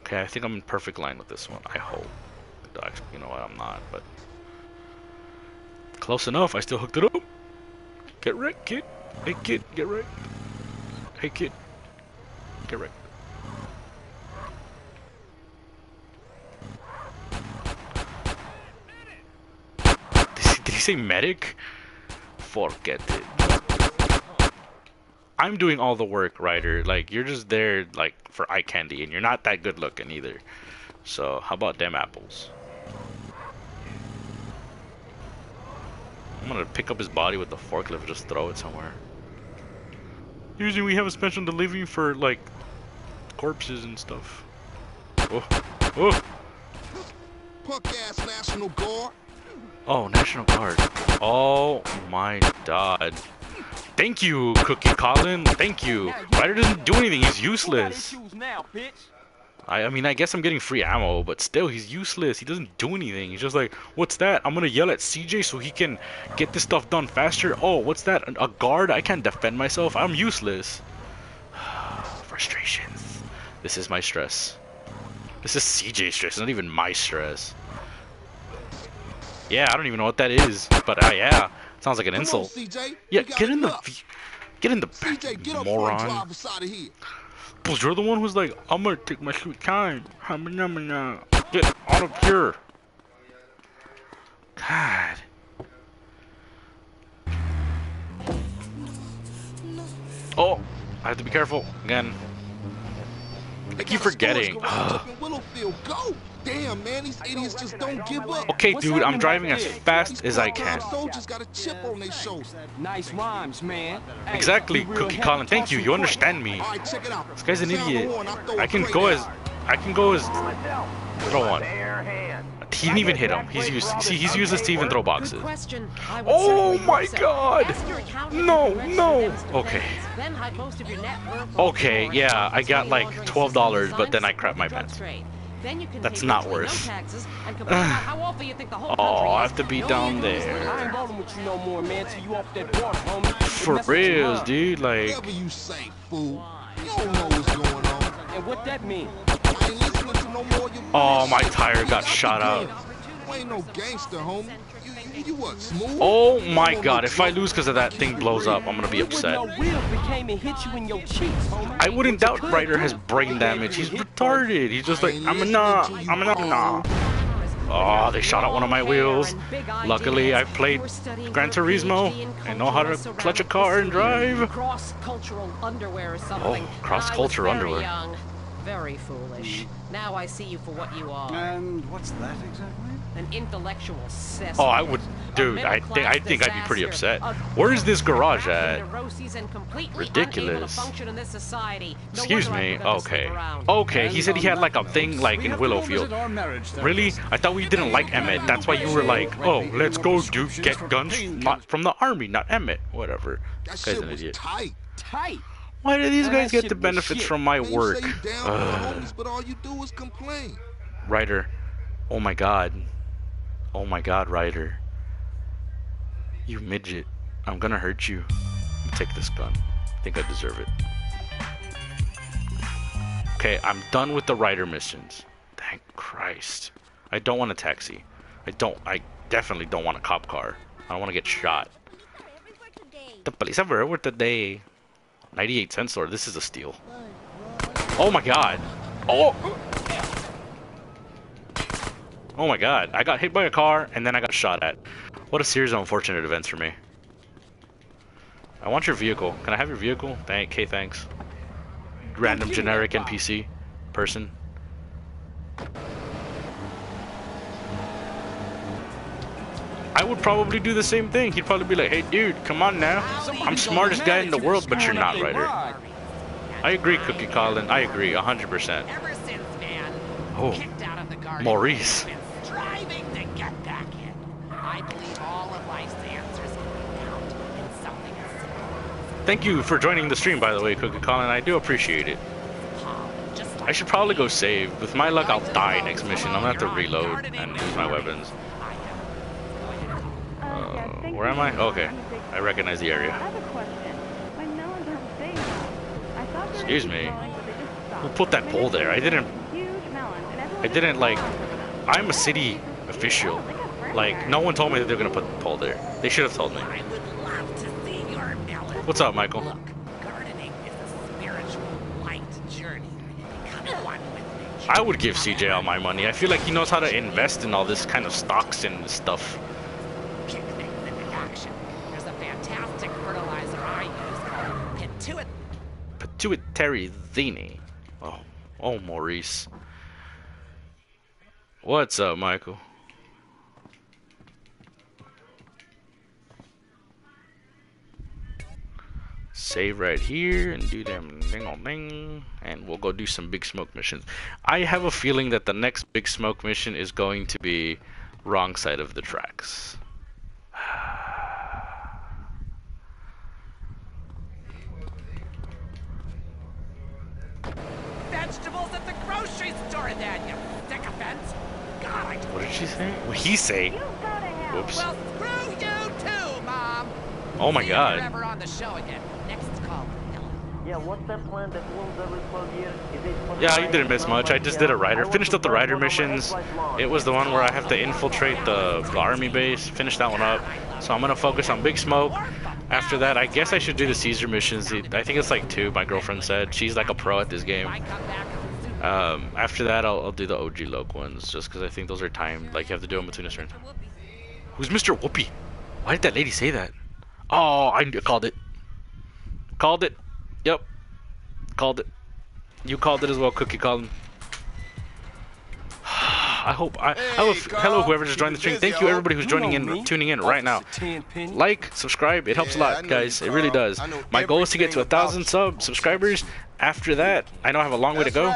Okay, I think I'm in perfect line with this one. I hope. You know what? I'm not, but close enough. I still hooked it up. Get wrecked, kid. Hey kid, get right. Hey kid, get right. Did he, did he say medic? Forget it. I'm doing all the work, Ryder. Like, you're just there, like, for eye candy, and you're not that good looking either. So, how about them apples? I'm gonna pick up his body with the forklift and just throw it somewhere. Usually we have a special delivery for, like, corpses and stuff. Oh, oh! Punk-ass National Guard! Oh, National Guard. Oh my god. Thank you, Cookie Colin. Thank you. Ryder doesn't do anything, he's useless. I, I mean, I guess I'm getting free ammo, but still, he's useless. He doesn't do anything. He's just like, what's that? I'm gonna yell at C J so he can get this stuff done faster. Oh, what's that? A guard? I can't defend myself. I'm useless. Frustrations. This is my stress. This is C J's stress. It's not even my stress. Yeah, I don't even know what that is, but uh, yeah. Sounds like an insult. Come on, C J. Yeah, get in the... Get in the back, you moron. You're the one who's like, I'm gonna take my sweet time. Get out of here. God. Oh, I have to be careful again. I keep forgetting. Damn, man, these idiots just don't give up. Okay, dude, I'm driving as fast as I can. Soldiers got a chip on their shoulders. Nice rhymes, man. Exactly, Cookie Colin. Thank you. You understand me. This guy's an idiot. I can go as I can go as throw on. He didn't even hit him. He's useless. See, he's useless to even throw boxes. Oh my god! No, no. Okay. Okay, yeah, I got like twelve dollars, but then I crapped my pants. Then you can That's not worth. No oh, I have to be no down there. I ain't rolling with you no more, man. Till you off that water, homie. For reals, dude. Like. Whatever you say, fool. You don't know what's going on. And what that mean? I ain't listening to no more. Oh, my tire got shot out. You ain't no gangster, homie. You, you what? Smooth? Oh my god! If I lose because of that thing blows up, I'm gonna be upset. I wouldn't doubt Ryder has brain damage. He's retarded. He's just like I'm not. I'm not. Oh, they shot at one of my wheels. Luckily, I played Gran Turismo. I know how to clutch a car and drive. Cross-cultural underwear or something. Oh, cross-culture underwear. Young, very foolish. Now I see you for what you are. And what's that exactly? An intellectual cesspool. Oh, I would, dude. I think I think I'd be pretty upset. Where is this garage at? Ridiculous. Excuse me. Okay. Okay. He said he had like a thing like in Willowfield. Really? I thought we didn't like Emmett. That's why you were like, oh, let's go, dude. Get guns, not from the army, not Emmett. Whatever. Guy's an idiot. Tight, tight. Why do these guys get the benefits from my work? But all you do is complain. Ryder. Oh my God. Oh my God, Ryder. You midget. I'm gonna hurt you. Take this gun. I think I deserve it. Okay, I'm done with the Ryder missions. Thank Christ. I don't want a taxi. I don't. I definitely don't want a cop car. I don't want to get shot. The police are everywhere today. ninety-eight cents store. This is a steal. Oh my God. Oh. Oh my God. I got hit by a car and then I got shot at. What a series of unfortunate events for me. I want your vehicle. Can I have your vehicle? Thank. Okay, thanks. Random generic N P C person. I would probably do the same thing. He'd probably be like, hey dude, come on now. I'm smartest guy in the world, but you're not, Ryder. I agree, Cookie Colin. I agree, one hundred percent. Oh, Maurice. Thank you for joining the stream, by the way, Cookie Colin. I do appreciate it. I should probably go save. With my luck, I'll die next mission. I'm gonna have to reload and use my weapons. Uh, where am I? Okay. I recognize the area. Excuse me. Who put that pole there? I didn't... I didn't, like... I'm a city official. Like, no one told me that they were gonna put the pole there. They should have told me. What's up, Michael? Look, gardening is a spiritual light journey. Come on with me. I would give C J all my money. I feel like he knows how to invest in all this kind of stocks and stuff. Picnic in action. There's a fantastic fertilizer I use called Pituit Pituitarizini. Oh, oh, Maurice. What's up, Michael? Save right here and do them ding on ding, and we'll go do some Big Smoke missions. I have a feeling that the next Big Smoke mission is going to be wrong side of the tracks. Vegetables at the grocery store, then you sycophant. God, I. What did she say? What he say? Whoops. Well, screw you too, Mom. Oh my God. Never on the show again. Yeah, what's that plan that moves every twelve years? Is it yeah, I didn't miss much. I just did a Ryder. Finished up the Ryder missions. It was the one where I have to infiltrate the, the army base. Finished that one up. So I'm going to focus on Big Smoke. After that, I guess I should do the Caesar missions. I think it's like two, my girlfriend said. She's like a pro at this game. Um, after that, I'll, I'll do the O G Loc ones. Just because I think those are timed. Like, you have to do them between a certain time. Who's Mister Whoopi? Why did that lady say that? Oh, I called it. Called it. Yep. Called it. You called it as well, Cookie Colin. I hope I, hey, I will f Carl, hello whoever just joined the stream. Thank you everybody who's joining in tuning in right now. Like, subscribe, it helps yeah, a lot, guys. It really does. My goal is to get to a thousand sub subscribers. After that, I know I have a long way to go.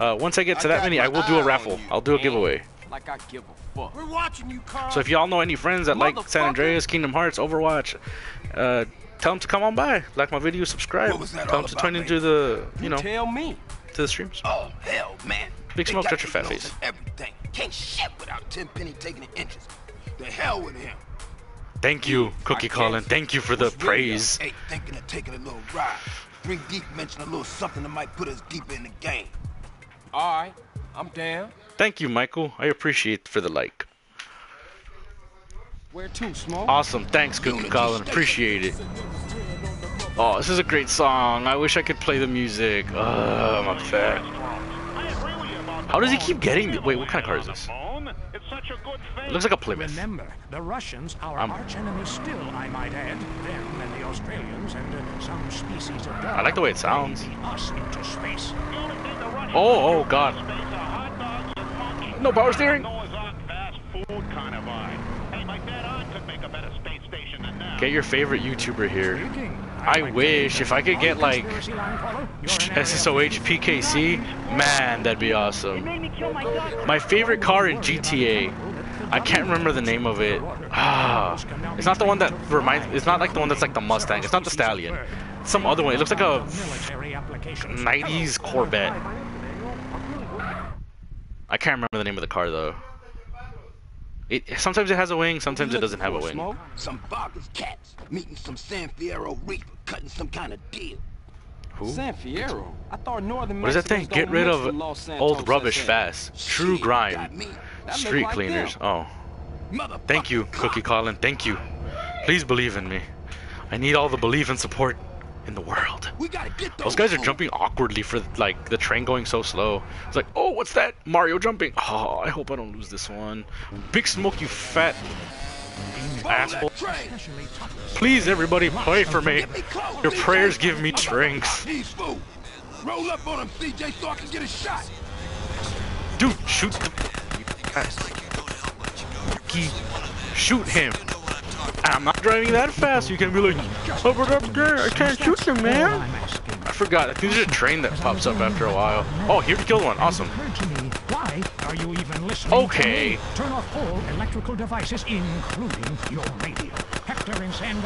Uh, once I get to that many, I will do a raffle. I'll do a giveaway. Like I give a fuck. We're watching you, Carl. So if y'all know any friends that like San Andreas, Kingdom Hearts, Overwatch, uh tell them to come on by, like my video, subscribe. Tell them to turn into the, you know, tell me to the streams. Oh hell, man! Big Smoke, touch your fat face. Everything can't shit without Tenpenny taking an interest. The hell with him. Thank you, Cookie Colin. Thank you for the praise. Hey, thinking of taking a little ride. Bring Deep mentioned a little something that might put us deeper in the game. All right, I'm down. Thank you, Michael. I appreciate for the like. Where too, small? Awesome, thanks, Cookie Colin. Appreciate it. Oh, this is a great song. I wish I could play the music. Oh, I'm upset. How does he keep getting the... Wait, what kind of car is this? such a good thing. Looks like a Plymouth. Remember, the Russians, our um, arch enemy still, I might add, them and the Australians and uh, some species of dog. I like the way it sounds. Us into space. Oh, oh God. No power steering. Get your favorite YouTuber here. I wish if I could get like S S O H P K C, man, that'd be awesome. My favorite car in G T A, I can't remember the name of it. Ah, it's not the one that reminds. It's not like the one that's like the Mustang. It's not the Stallion. It's some other one. It looks like a nineties Corvette. I can't remember the name of the car though. It, sometimes it has a wing, sometimes it doesn't have a wing. Some bogus cats meeting some San Fierro reaper, cutting some kind of deal. Who? San Fierro? I thought northern. What is that thing? Get rid of old rubbish fast. True grime. Street cleaners. Oh. Thank you, Cookie Colin. Thank you. Please believe in me. I need all the belief and support in the world. Those guys are jumping awkwardly for like the train going so slow. It's like, oh, what's that? Mario jumping. Oh, I hope I don't lose this one. Big Smoke, you fat asshole. Please, everybody, pray for me. Your prayers give me strength. Roll up on him, C J, so I can get a shot. Dude, shoot the shoot him. I'm not driving that fast. You can be like, over up there. I can't shoot them, man. I forgot. I think there's a train that pops up after a while. Oh, here we killed one. Awesome. Okay. Turn off all electrical devices, including your radio.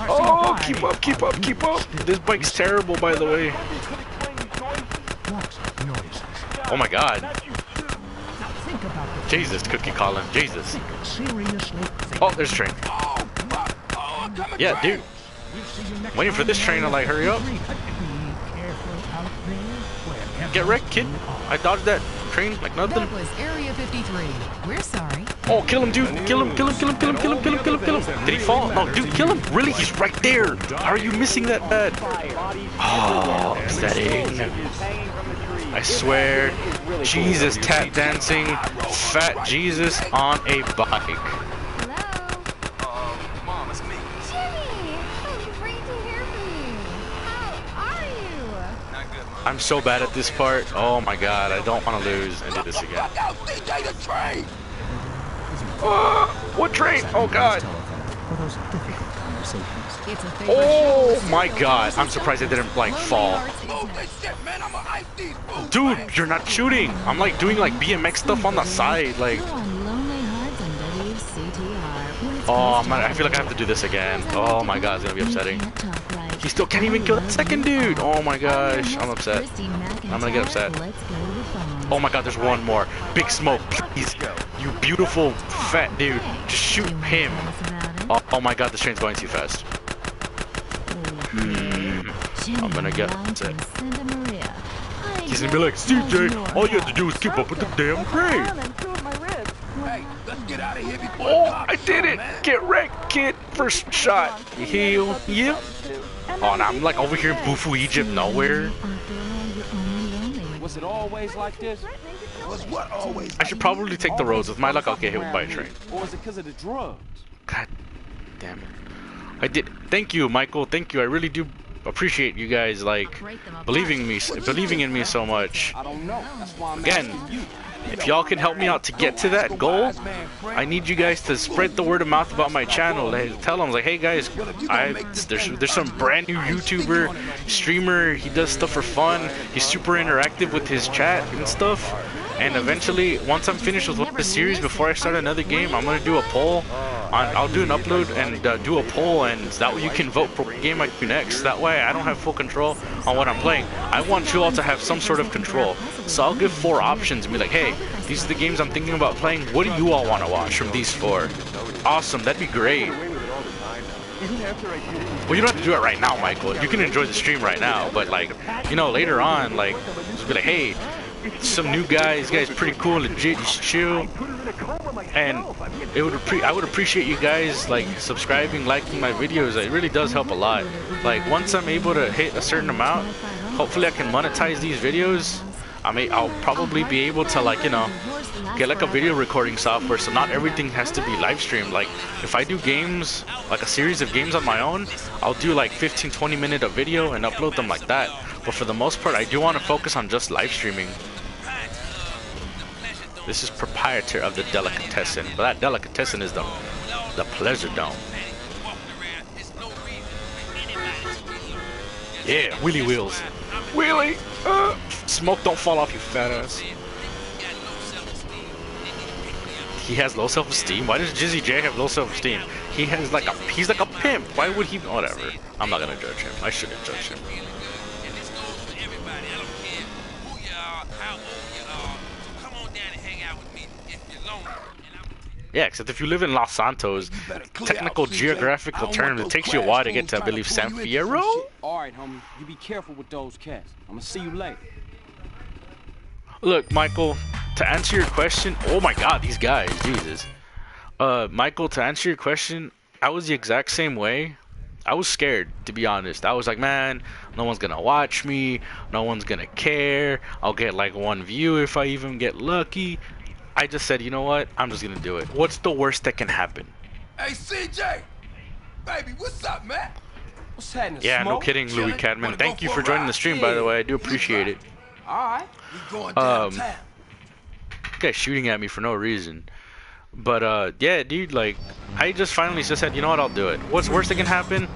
Oh, keep up, keep up, keep up. This bike's terrible, by the way. Oh my God. Jesus, Cookie Colin. Jesus. Oh, there's a train. Yeah, dude. Waiting for this train to like hurry up. Get wrecked, kid. I dodged that train like nothing. That was Area fifty-three. We're sorry. Oh, kill him, dude. Kill him, kill him, kill him, kill him, kill him, kill him, kill him, kill him. Did he fall? No, dude, kill him. Really? He's right there. How are you missing that bad? Oh, upsetting. I swear. Jesus tap dancing. Fat Jesus on a bike. I'm so bad at this part. Oh my God, I don't want to lose and do this again. Uh, what train? Oh God. Oh my God, I'm surprised I didn't like fall. Dude, you're not shooting. I'm like doing like B M X stuff on the side. Like, oh, I'm not, I feel like I have to do this again. Oh my God, it's gonna be upsetting. He still can't even kill that second dude. Oh my gosh, I'm upset. I'm gonna get upset. Oh my God, there's one more. Big Smoke, please. You beautiful fat dude, just shoot him. Oh, oh my God, this train's going too fast. Hmm. I'm gonna get upset. He's gonna be like, C J, all you have to do is keep up with the damn train. Oh, I did it. Get wrecked, kid. First shot. Heal. Yep. Oh, and I'm like over here in Bufu, Egypt, nowhere. Was it always like this? Was what always? I should probably take the roads. With my luck, I'll get hit by a train. Or was it because of the drugs? God damn it! I did. Thank you, Michael. Thank you. I really do appreciate you guys like believing me, believing in me so much. Again, if y'all can help me out to get to that goal, I need you guys to spread the word of mouth about my channel. Tell them like, hey guys, I, there's there's some brand new YouTuber, streamer. He does stuff for fun. He's super interactive with his chat and stuff. And eventually, once I'm finished with the series, before I start another game, I'm gonna do a poll. On, I'll do an upload and uh, do a poll, and that way you can vote for what game I do next. That way I don't have full control on what I'm playing. I want you all to have some sort of control. So I'll give four options and be like, hey, these are the games I'm thinking about playing. What do you all want to watch from these four? Awesome, that'd be great. Well, you don't have to do it right now, Michael. You can enjoy the stream right now, but like, you know, later on, like, just be like, hey, some new guy, this guy's pretty cool, legit, you should chill. And it would I would appreciate you guys like subscribing, liking my videos. It really does help a lot. Like once I'm able to hit a certain amount, hopefully I can monetize these videos. I mean, I'll probably be able to, like, you know, get like a video recording software, so not everything has to be live streamed. Like, if I do games, like a series of games on my own, I'll do like fifteen to twenty minute of video and upload them like that. But for the most part, I do want to focus on just live streaming. This is proprietor of the delicatessen, but that delicatessen is the the pleasure dome. Yeah, wheelie wheels. Wheelie! Uh, smoke don't fall off, you fat ass. He has low self-esteem? Why does Jizzy J have low self-esteem? He has like a, he's like a pimp. Why would he? Whatever. I'm not gonna judge him. I shouldn't judge him. Yeah, except if you live in Los Santos, technical geographical terms, it takes you a while to get to, I believe, San Fierro? Alright, homie, you be careful with those cats. I'm gonna see you later. Look, Michael, to answer your question, oh my god, these guys, Jesus. Uh, Michael, to answer your question, I was the exact same way. I was scared, to be honest. I was like, man, no one's gonna watch me, no one's gonna care, I'll get like one view if I even get lucky. I just said, you know what? I'm just gonna do it. What's the worst that can happen? Hey, C J, baby, what's up, man? What's happening? Yeah, smoke? No kidding, Louis Cadman. Thank you for joining the stream, by the way. I do appreciate it. All right, we going downtown. Guy shooting at me for no reason, but uh, yeah, dude, like, I just finally just said, you know what? I'll do it. What's worst that can happen?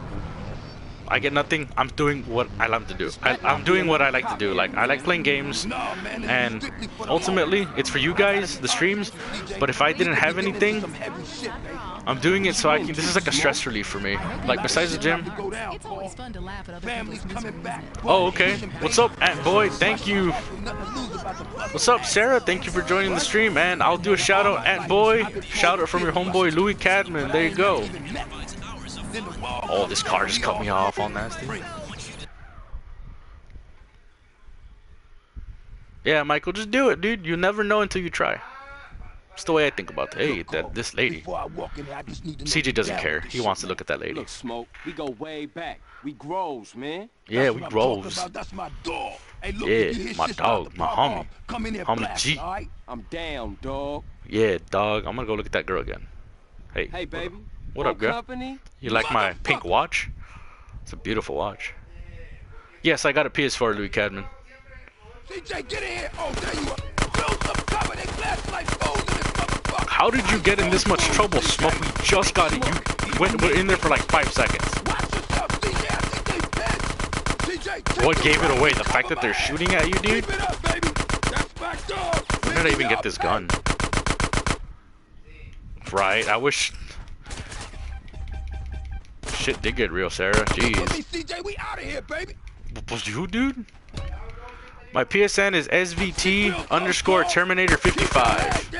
I get nothing. I'm doing what I love to do. I, I'm doing what I like to do. Like, I like playing games, and ultimately it's for you guys, the streams. But if I didn't have anything, I'm doing it so I can. This is like a stress relief for me. Like, besides the gym. Oh, okay. What's up, Ant Boy? Thank you. What's up, Sarah? Thank you for joining the stream, man. I'll do a shout out, Ant Boy. Shout out from your homeboy Louis Cadman. There you go. Oh, this car just cut me off, all nasty. Yeah, Michael, just do it, dude. You never know until you try. That's the way I think about it. Hey, that this lady. C J doesn't care. He wants to look at that lady. Look, Smoke, we go way back. We grows, man. Yeah, we grows. That's my dog. Yeah, my dog, my homie. Homie G. I'm down, dog. Yeah, dog. I'm gonna go look at that girl again. Hey. Hey, baby. What up, girl? You like my pink watch? It's a beautiful watch. Yes, I got a P S four, Louis Cadman. How did you get in this much trouble, Smoke? We just got it. You went, went in there for like five seconds. What gave it away? The fact that they're shooting at you, dude? Where did I even get this gun? Right, I wish... Shit did get real, Sarah. Jeez. What was you, dude? My P S N is S V T underscore Terminator fifty-five.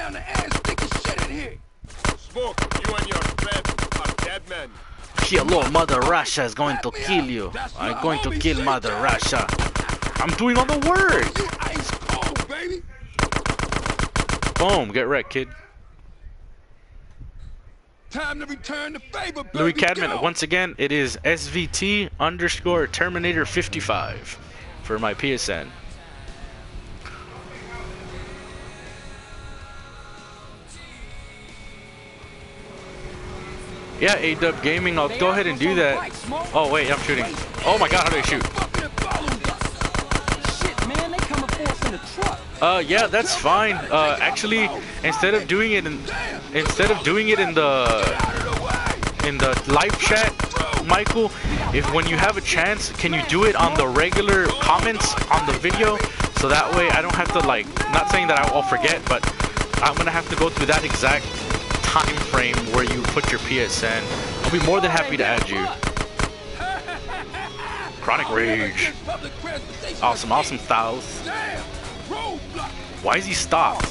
Hello, Mother Russia is going to kill you. I'm going to kill Mother Russia. I'm doing all the work. Boom, get wrecked, kid. Time to return the favor, baby. Louis Cadman, go. Once again, it is S V T underscore Terminator fifty-five for my P S N. Yeah, A-Dub Gaming, I'll go ahead and do that. Oh, wait, I'm shooting. Oh my god, how do I shoot? Uh, yeah, that's fine. Uh, actually, instead of doing it in, instead of doing it in the, in the live chat, Michael, if when you have a chance, can you do it on the regular comments on the video? So that way I don't have to, like, not saying that I'll forget, but I'm gonna have to go through that exact time frame where you put your P S N. I'll be more than happy to add you. Chronic Rage. Awesome, awesome, thousand. Why is he stopped?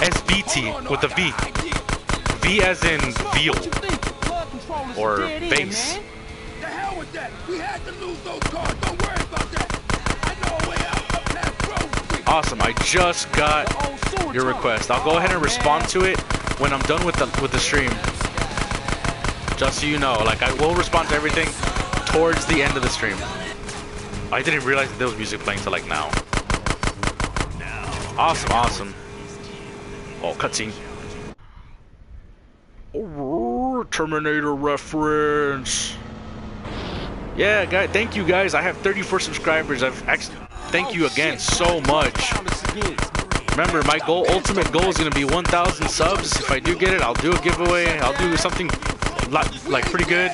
S V T with a V. V as in veal. Or base. Awesome, I just got your request. I'll go ahead and respond to it when I'm done with the, with the stream. just so you know. Like, I will respond to everything towards the end of the stream. I didn't realize that there was music playing till like now. Awesome, awesome. Oh, cutscene. Oh, Terminator reference. Yeah, guy. Thank you, guys. I have thirty-four subscribers. I've actually. Thank you again so much. Remember, my goal, ultimate goal, is gonna be one thousand subs. If I do get it, I'll do a giveaway. I'll do something like pretty good.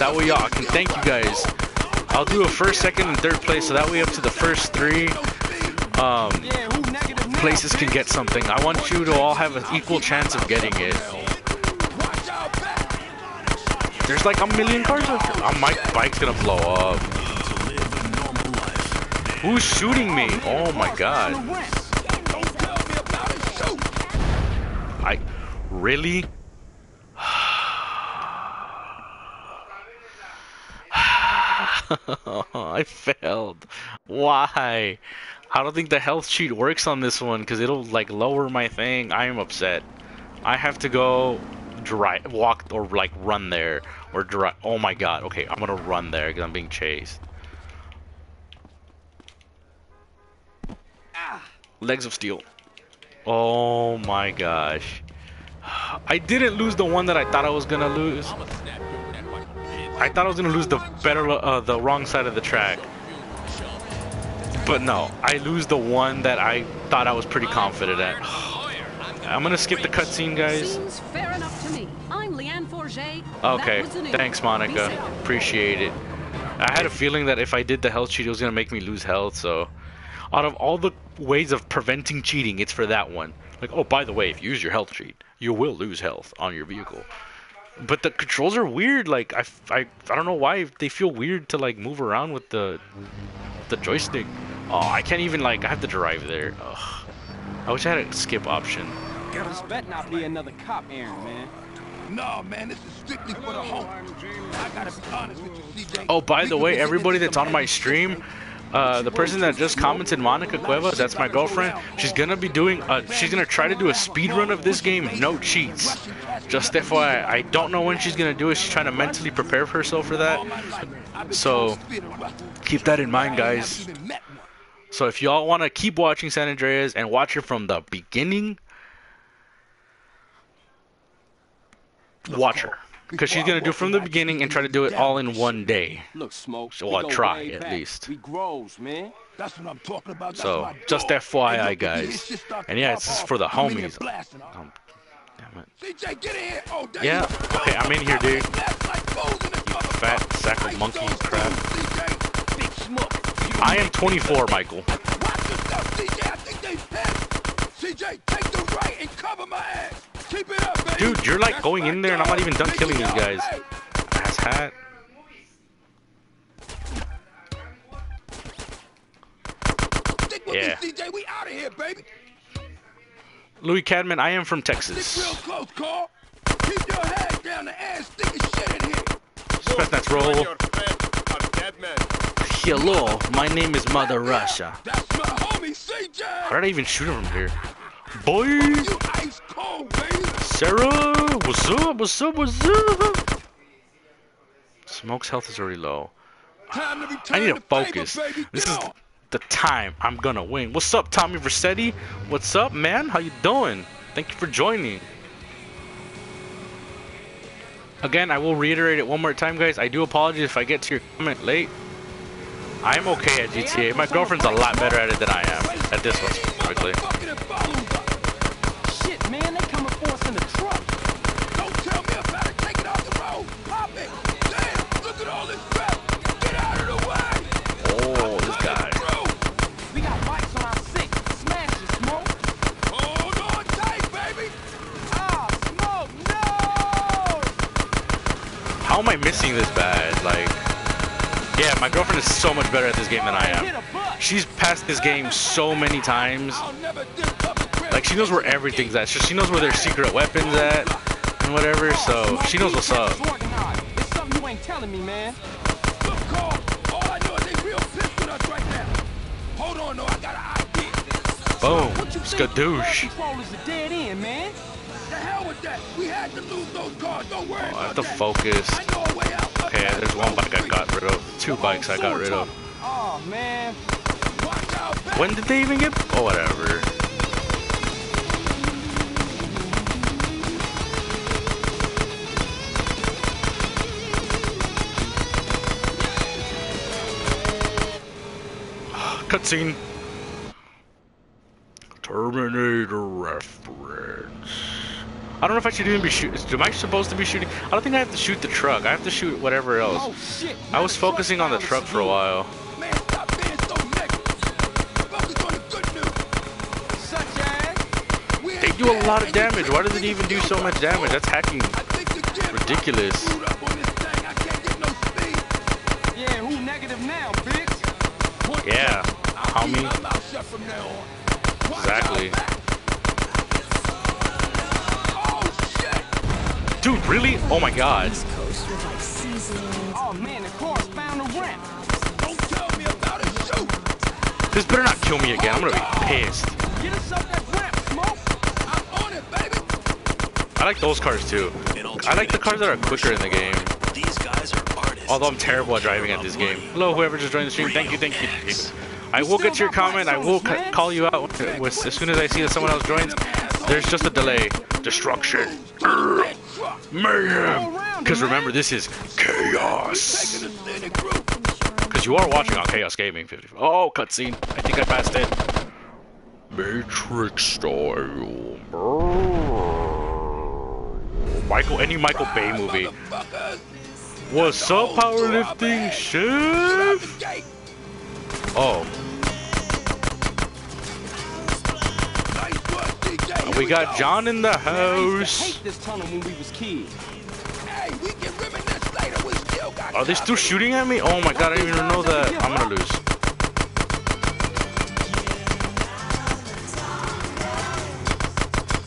That way, y'all can thank you guys. I'll do a first, second, and third place. So that way, up to the first three um, places can get something. I want you to all have an equal chance of getting it. There's like a million cars out there. Oh, my bike's gonna blow up. Who's shooting me? Oh my god. I really? I failed. Why? I don't think the health cheat works on this one because it'll like lower my thing. I am upset. I have to go drive, walk, or like run there. Or drive. Oh my god. Okay, I'm gonna run there because I'm being chased. Ah. Legs of steel. Oh my gosh. I didn't lose the one that I thought I was gonna lose. I thought I was gonna lose the better, uh, the wrong side of the track. But no, I lose the one that I thought I was pretty confident at. I'm gonna skip the cutscene, guys. Okay, thanks, Monica. Appreciate it. I had a feeling that if I did the health cheat, it was gonna make me lose health, so... Out of all the ways of preventing cheating, it's for that one. Like, oh, by the way, if you use your health cheat, you will lose health on your vehicle. But the controls are weird. Like, I, I, I don't know why they feel weird to, like, move around with the, the joystick. Oh, I can't even, like, I have to drive there. Ugh. I wish I had a skip option. This better not be another cop errand, man. No, man, this is strictly for the home. I gotta be honest with you, C J. Oh, by the way, everybody that's on my stream, uh, the person that just commented, Monica Cueva, that's my girlfriend. She's gonna be doing, a, she's gonna try to do a speed run of this game, no cheats. Just F Y I, I don't know when she's gonna do it. She's trying to mentally prepare herself for that. So keep that in mind, guys. So if y'all want to keep watching San Andreas and watch it from the beginning, watch her. Because she's going to do from the beginning and try to do it all in one day. So I'll try, at least. So, just F Y I, guys. And yeah, it's just for the homies. Um, damn it. Yeah, okay, I'm in here, dude. You fat sack of monkey crap. I am twenty-four, Michael. Watch yourself, C J. I think they pissed. C J, take the right and cover my ass. Keep it up, baby. Dude, you're like going in there and I'm not even done killing these guys. Ass hat. Yeah. C J, we out of here, baby. Louis Cadman, I am from Texas. Stick real close, Carl. Keep your head down the ass, stick and shit in here. Spec that's roll. Hello, my name is Mother Russia. That's my homie, C J. How did I even shoot him from here? Boy! You ice cold, baby. Sarah! What's up? What's up? What's up? Smoke's health is already low. Time to I need to focus. Favor, this is the time I'm gonna win. What's up, Tommy Vercetti? What's up, man? How you doing? Thank you for joining. Again, I will reiterate it one more time, guys. I do apologize if I get to your comment late. I'm okay at G T A. My girlfriend's a lot better at it than I am at this one specifically. Shit, man, they coming for us in the truck. Don't tell me about it. Take it off the road. Pop it. Damn, look at all this crap. Get out of the way. Oh, this guy. We got bikes on our six. Smash the smoke. Hold on tight, baby. Ah, smoke, no. How am I missing this bad? Like. Yeah, my girlfriend is so much better at this game than I am. She's passed this game so many times. Like, she knows where everything's at. She knows where their secret weapon's at and whatever, so she knows what's up. It's something you ain't telling me, man. Look, Carl, all I know is they real pissed with us right now. Hold on, though, I got an idea. Boom, skadoosh. The hell with that. We had to lose those cars. oh, I have to focus. Okay, there's one bike I got rid of. Two bikes I got rid of. Oh man. When did they even get? Oh, whatever. Cutscene. Terminator reference. I don't know if I should even be shooting. Am I supposed to be shooting? I don't think I have to shoot the truck. I have to shoot whatever else. Oh, shit. I was focusing on the truck for a while. Man, stop being so negative. Focus on the good news. Such as they do a lot of damage. Why did it even do so much damage? That's hacking. Ridiculous. Yeah, who negative now, bitch? Yeah. Homie. Exactly. Dude, really? Oh my god. Oh man, the course found a ramp. Don't tell me about it, shoot. This better not kill me again. I'm gonna be pissed. Get us up that ramp, Smoke. I'm on it, baby. I like those cars too. I like the cars that are quicker in the game. These guys are artists. Although I'm terrible at driving at this game. Hello, whoever just joined the stream. Thank you, thank you. I will get your comment. I will ca call you out with, with, as soon as I see that someone else joins. There's just a delay. Destruction. Urgh. Mayhem. Because remember, this is chaos. Because you are watching on Chaos Gaming fifty-five. Oh, cutscene. I think I passed it. Matrix style. Michael, any Michael Bay movie. What's up, Powerlifting Chef? Oh. Nice work, we got John in the house. Are they still shooting at me? Oh my god, I didn't even know that. I'm gonna lose.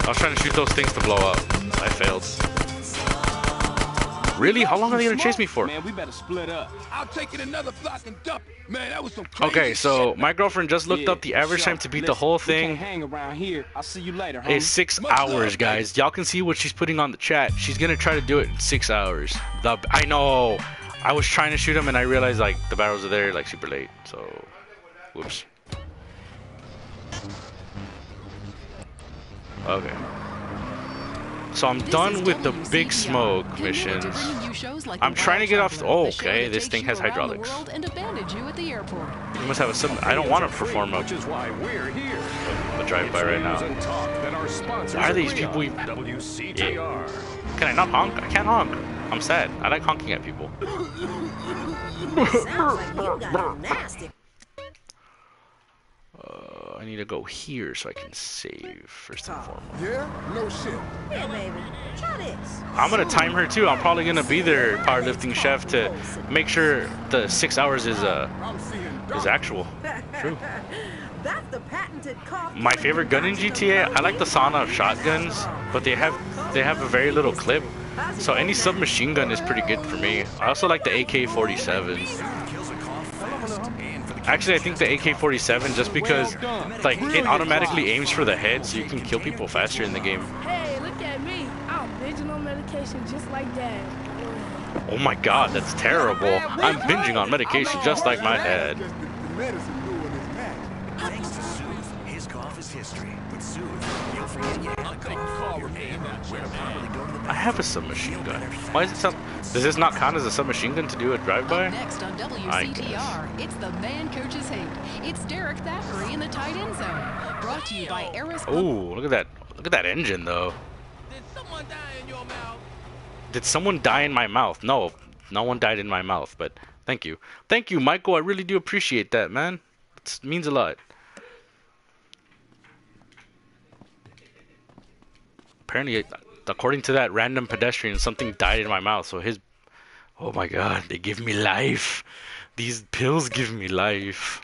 I was trying to shoot those things to blow up. I failed. Really? How long are they gonna chase me for? Man, we better split up. I'll take it another block and dump it. Man, that was some crazy okay, so shit, my girlfriend just looked yeah, up the average time to beat listen, the whole thing. Hang around here. I'll see you later, homie. It's six Much hours, love, guys. Y'all can see what she's putting on the chat. She's gonna try to do it in six hours. The I know. I was trying to shoot him and I realized like the barrels are there like super late. So, whoops. Okay. So I'm done with the Big Smoke missions. I'm trying to get off. Oh, okay, this thing has hydraulics. You must have a sub. I don't want to perform a, a drive-by right now. Why are these people even? Yeah. Can I not honk? I can't honk. I'm sad. I like honking at people. Uh, I need to go here so I can save first and foremost. Yeah, no shit. Yeah, baby. Try this. I'm gonna time her too. I'm probably gonna be there, Powerlifting Chef, to make sure the six hours is uh is actual. True. That's the patented coffee. My favorite gun in G T A. I like the sauna of shotguns, but they have they have a very little clip. So any submachine gun is pretty good for me. I also like the A K forty-seven. Actually, I think the A K forty-seven just because, like, it automatically aims for the head, so you can kill people faster in the game. Hey, look at me! I'm binging on medication just like dad. Oh my god, that's terrible! I'm binging on medication just like my dad. Thanks to Sooth, his cough is history. But Sooth, you'll forget you had a cough. Your pain will probably go to the bathroom. I have a submachine gun. Why is it sound? Does this not count as a submachine gun to do a drive-by? Next on W C T R, it's the man coaches hate. It's Derek Thackeray in the tight end zone. Brought to you by Aris. Oh, look at that! Look at that engine, though. Did someone die in your mouth? Did someone die in my mouth? No, no one died in my mouth. But thank you, thank you, Michael. I really do appreciate that, man. It means a lot. Apparently, according to that random pedestrian, something died in my mouth. So his, oh my god, they give me life. These pills give me life.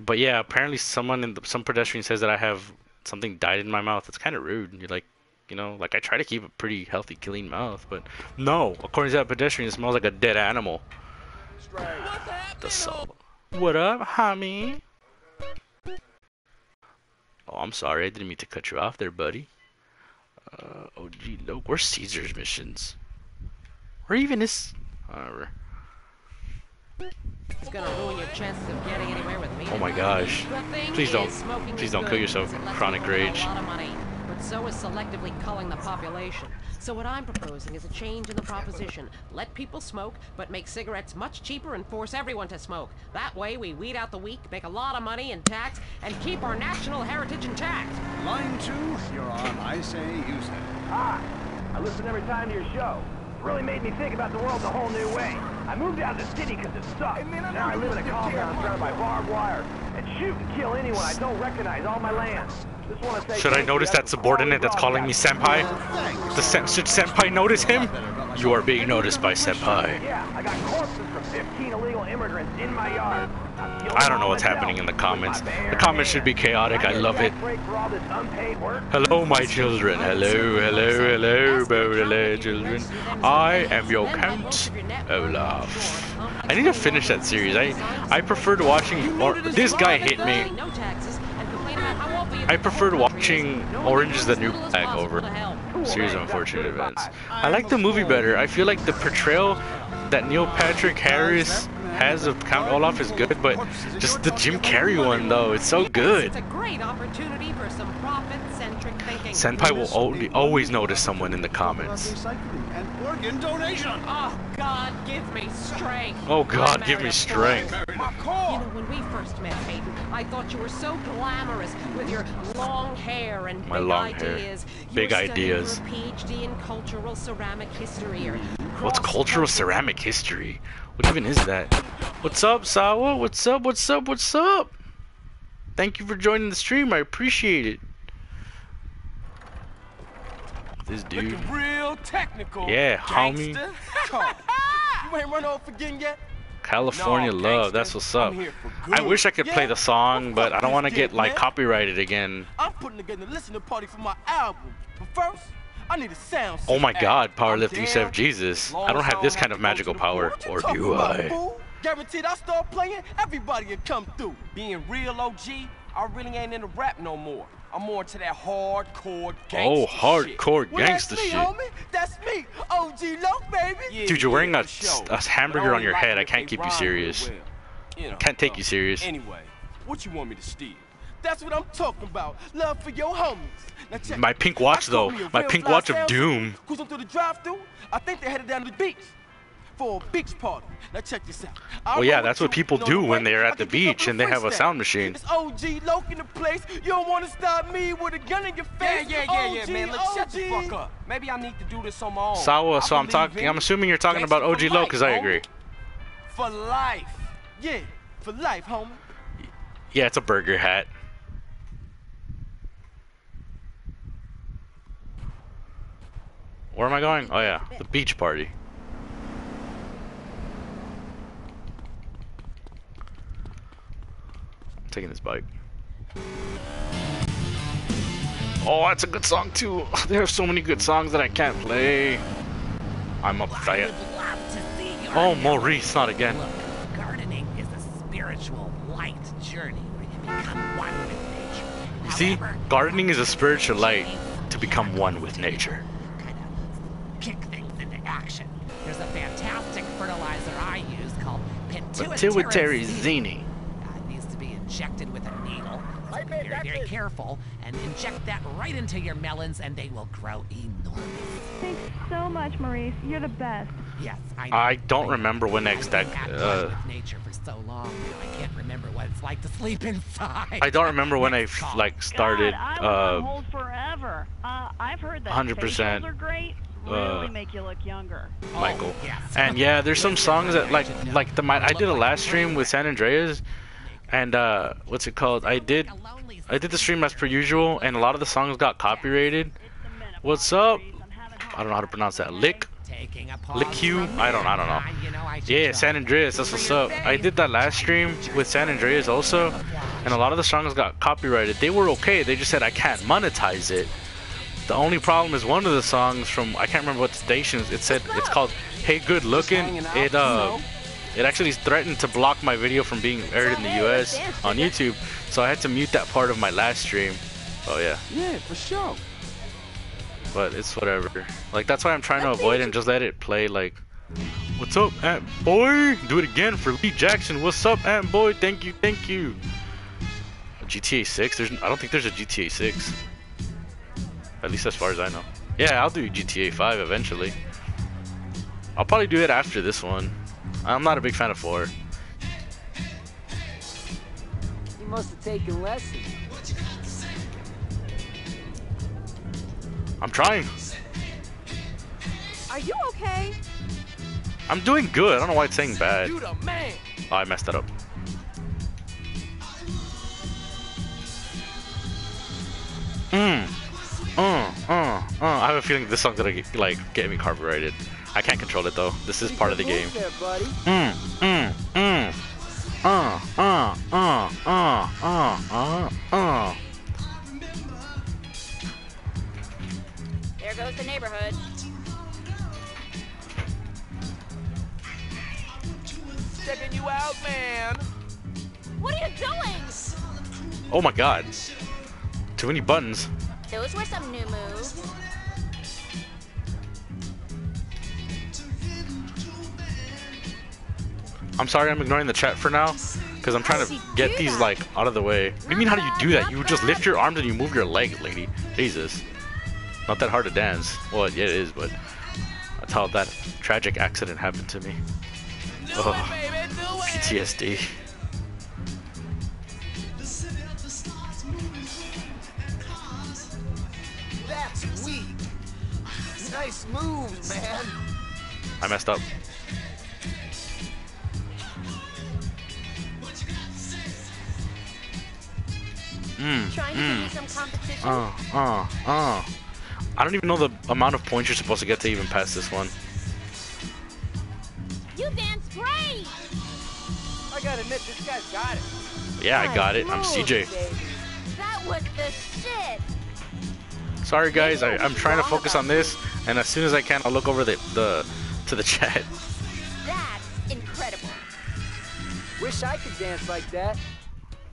But yeah, apparently someone in the, some pedestrian says that I have something died in my mouth. It's kind of rude. You're like, you know, like I try to keep a pretty healthy, clean mouth, but no. According to that pedestrian, it smells like a dead animal. The soul. What up, homie? Oh, I'm sorry. I didn't mean to cut you off there, buddy. Uh, O G Loke. Where's Caesar's missions? Or even his. However. It's gonna ruin your chances of getting anywhere with me. Oh my gosh. Please don't. Please don't kill yourself from Chronic Rage. But so is selectively culling the population. So what I'm proposing is a change in the proposition. Let people smoke, but make cigarettes much cheaper and force everyone to smoke. That way we weed out the weak, make a lot of money in tax, and keep our national heritage intact. Line two, you're on. I say use it. Ah! I listen every time to your show. Really made me think about the world a whole new way. I moved out of the city because it sucked. And then I now I live in a compound surrounded by barbed wire and shoot and kill anyone I don't recognize on my land. Just want to say should I notice that subordinate that's calling me senpai? The sen should senpai notice him? You are being noticed by senpai. Yeah, I got corpses from fifteen illegal immigrants in my yard. I don't know what's happening in the comments. The comments should be chaotic. I love it. Hello, my children. Hello, hello, hello, hello, children. I am your Count Olaf. I need to finish that series. I I preferred watching. Or this guy hit me. I preferred watching Orange is the New Black over Series of Unfortunate Events. I like the movie better. I feel like the portrayal that Neil Patrick Harris has of Count Olaf is good, but just the Jim Carrey one though, it's so good. It's a great opportunity for some profit-centric thinking. Senpai will only, always notice someone in the comments. Oh God, give me strength. Oh God, give me strength. You know, when we first met, Peyton, I thought you were so glamorous with your long hair and my big long ideas. Hair. Big ideas. PhD in cultural ceramic history. Or what's cultural ceramic history? What even is that? What's up, Sawa? What's up? What's up? What's up? Thank you for joining the stream. I appreciate it. This dude. Looking real technical. Yeah, homie. You ain't run off again yet? California no, love. Gangster. That's what's up. I wish I could yeah, play the song, but I don't want to get man. like copyrighted again. I'm putting together a listening party for my album. But first, I need a sound. Oh my God, Powerlifting Chef Jesus. I don't have this kind of magical power, or do I? Guaranteed I start playing, everybody will come through. Being real O G, I really ain't into rap no more. I'm more into that hardcore gangster shit. Oh, hardcore gangster shit. Well, that's me, homie. That's me, O G Loke, baby. Dude, you're wearing a, a hamburger on your head. I can't keep you serious. Can't take you serious. Anyway, what you want me to steal? That's what I'm talking about. Love for your homies. Now check my pink watch though. My pink watch of doom. Cruising through the drive-thru. I think they headed down to the beach for a beach party. Now check this out. Well, oh yeah, that's what people do when they're at the beach and they have a sound machine. It's O G Loke in the place. You don't want to stop me with a gun in your face. Yeah, yeah, yeah, yeah, man. Look, shut the fuck up. Maybe I need to do this on my own. Sawa, so I'm talking. I'm assuming you're talking about O G Loke, because I agree. For life. Yeah, for life, homie. Yeah, it's a burger hat. Where am I going? Oh yeah, the beach party. I'm taking this bike. Oh, that's a good song too. There are so many good songs that I can't play. I'm up diet. Oh, Maurice, not again. Look, gardening is a spiritual light journey where you become one with nature. You see, gardening is a spiritual light to become one with nature. Kick things into action. There's a fantastic fertilizer I use called pituitary zini. Uh, it needs to be injected with a needle. So be very, very careful and inject that right into your melons and they will grow enormous. Thanks so much, Maurice. You're the best. Yes, I know. I don't remember when next that uh nature for so long now I can't remember what it's like to sleep inside. I don't remember when I like started God, I was uh, on hold forever. Uh I've heard that facials are great. Uh, really make you look younger. Michael. Oh, yes. And yeah, there's some songs that like like the my, I did a last stream with San Andreas and uh what's it called? I did I did the stream as per usual and a lot of the songs got copyrighted. What's up? I don't know how to pronounce that. Lick Lick you? I don't I don't know. Yeah, San Andreas, that's what's up. I did that last stream with San Andreas also and a lot of the songs got copyrighted. They were okay, they just said I can't monetize it. The only problem is one of the songs from I can't remember what station it said. It's called "Hey Good Looking." It uh, it actually threatened to block my video from being aired in the U S on YouTube, so I had to mute that part of my last stream. Oh yeah. Yeah, for sure. but it's whatever. Like, that's why I'm trying to avoid and just let it play. Like, what's up, Ant Boy? Do it again for Lee Jackson. What's up, Ant Boy? Thank you, thank you. G T A six? There's, I don't think there's a G T A six. At least as far as I know. Yeah, I'll do G T A five eventually. I'll probably do it after this one. I'm not a big fan of four. You must have taken lessons. I'm trying. Are you okay? I'm doing good. I don't know why it's saying bad. Oh, I messed that up. Mm. Uh, uh, uh. I have a feeling this song's gonna like get me copyrighted. I can't control it though. This is part of the game. Mm, mm, mm. Uh, uh, uh, uh, uh, uh, uh. There goes the neighborhood. Checking you out, man. What are you doing? Oh my God. Too many buttons. Those were some new moves. I'm sorry, I'm ignoring the chat for now, because I'm trying to get these like out of the way. What do you mean, how do you do that? You just lift your arms and you move your leg, lady. Jesus. Not that hard to dance. Well, yeah, it is, but that's how that tragic accident happened to me. Oh, P T S D. That's weak. Nice move, man. I messed up. Mm, Trying to mm. give you some competition. Oh, oh, oh. I don't even know the amount of points you're supposed to get to even pass this one. You dance great. I gotta admit, this guy's got it. Yeah, I got it. I'm C J. That was the shit. Sorry guys, I, I'm trying to focus on this, and as soon as I can, I'll look over the, the to the chat. That's incredible. Wish I could dance like that.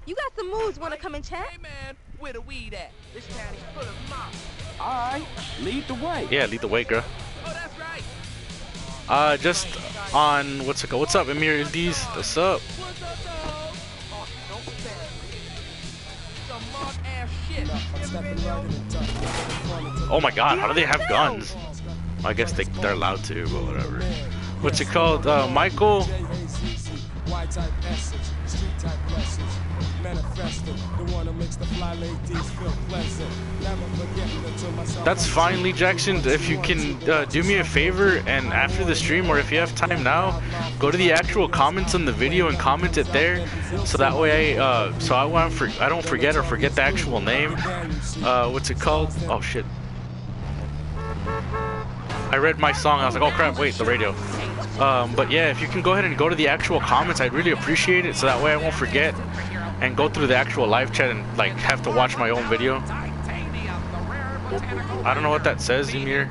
You got some moves, wanna come and chat? Hey man, where the weed at? This town is full of mops. Alright, lead the way. Yeah, lead the way, girl. Oh, that's right. Uh, just on, what's it called? What's up, Amir Indies? What's up? What's up, dog? Oh, don't spare me. Some mock ass shit. Oh my God, how do they have guns? I guess they, they're allowed to, but whatever. What's it called? Uh, Michael? That's fine, Lee Jackson. If you can uh, do me a favor, and after the stream, or if you have time now, go to the actual comments on the video and comment it there, so that way I uh, so I won't for I don't forget or forget the actual name. Uh, what's it called? Oh shit! I read my song. I was like, oh crap! Wait, the radio. Um, but yeah, if you can go ahead and go to the actual comments, I'd really appreciate it, so that way I won't forget. And go through the actual live chat and like have to watch my own video. I don't know what that says, Ymir.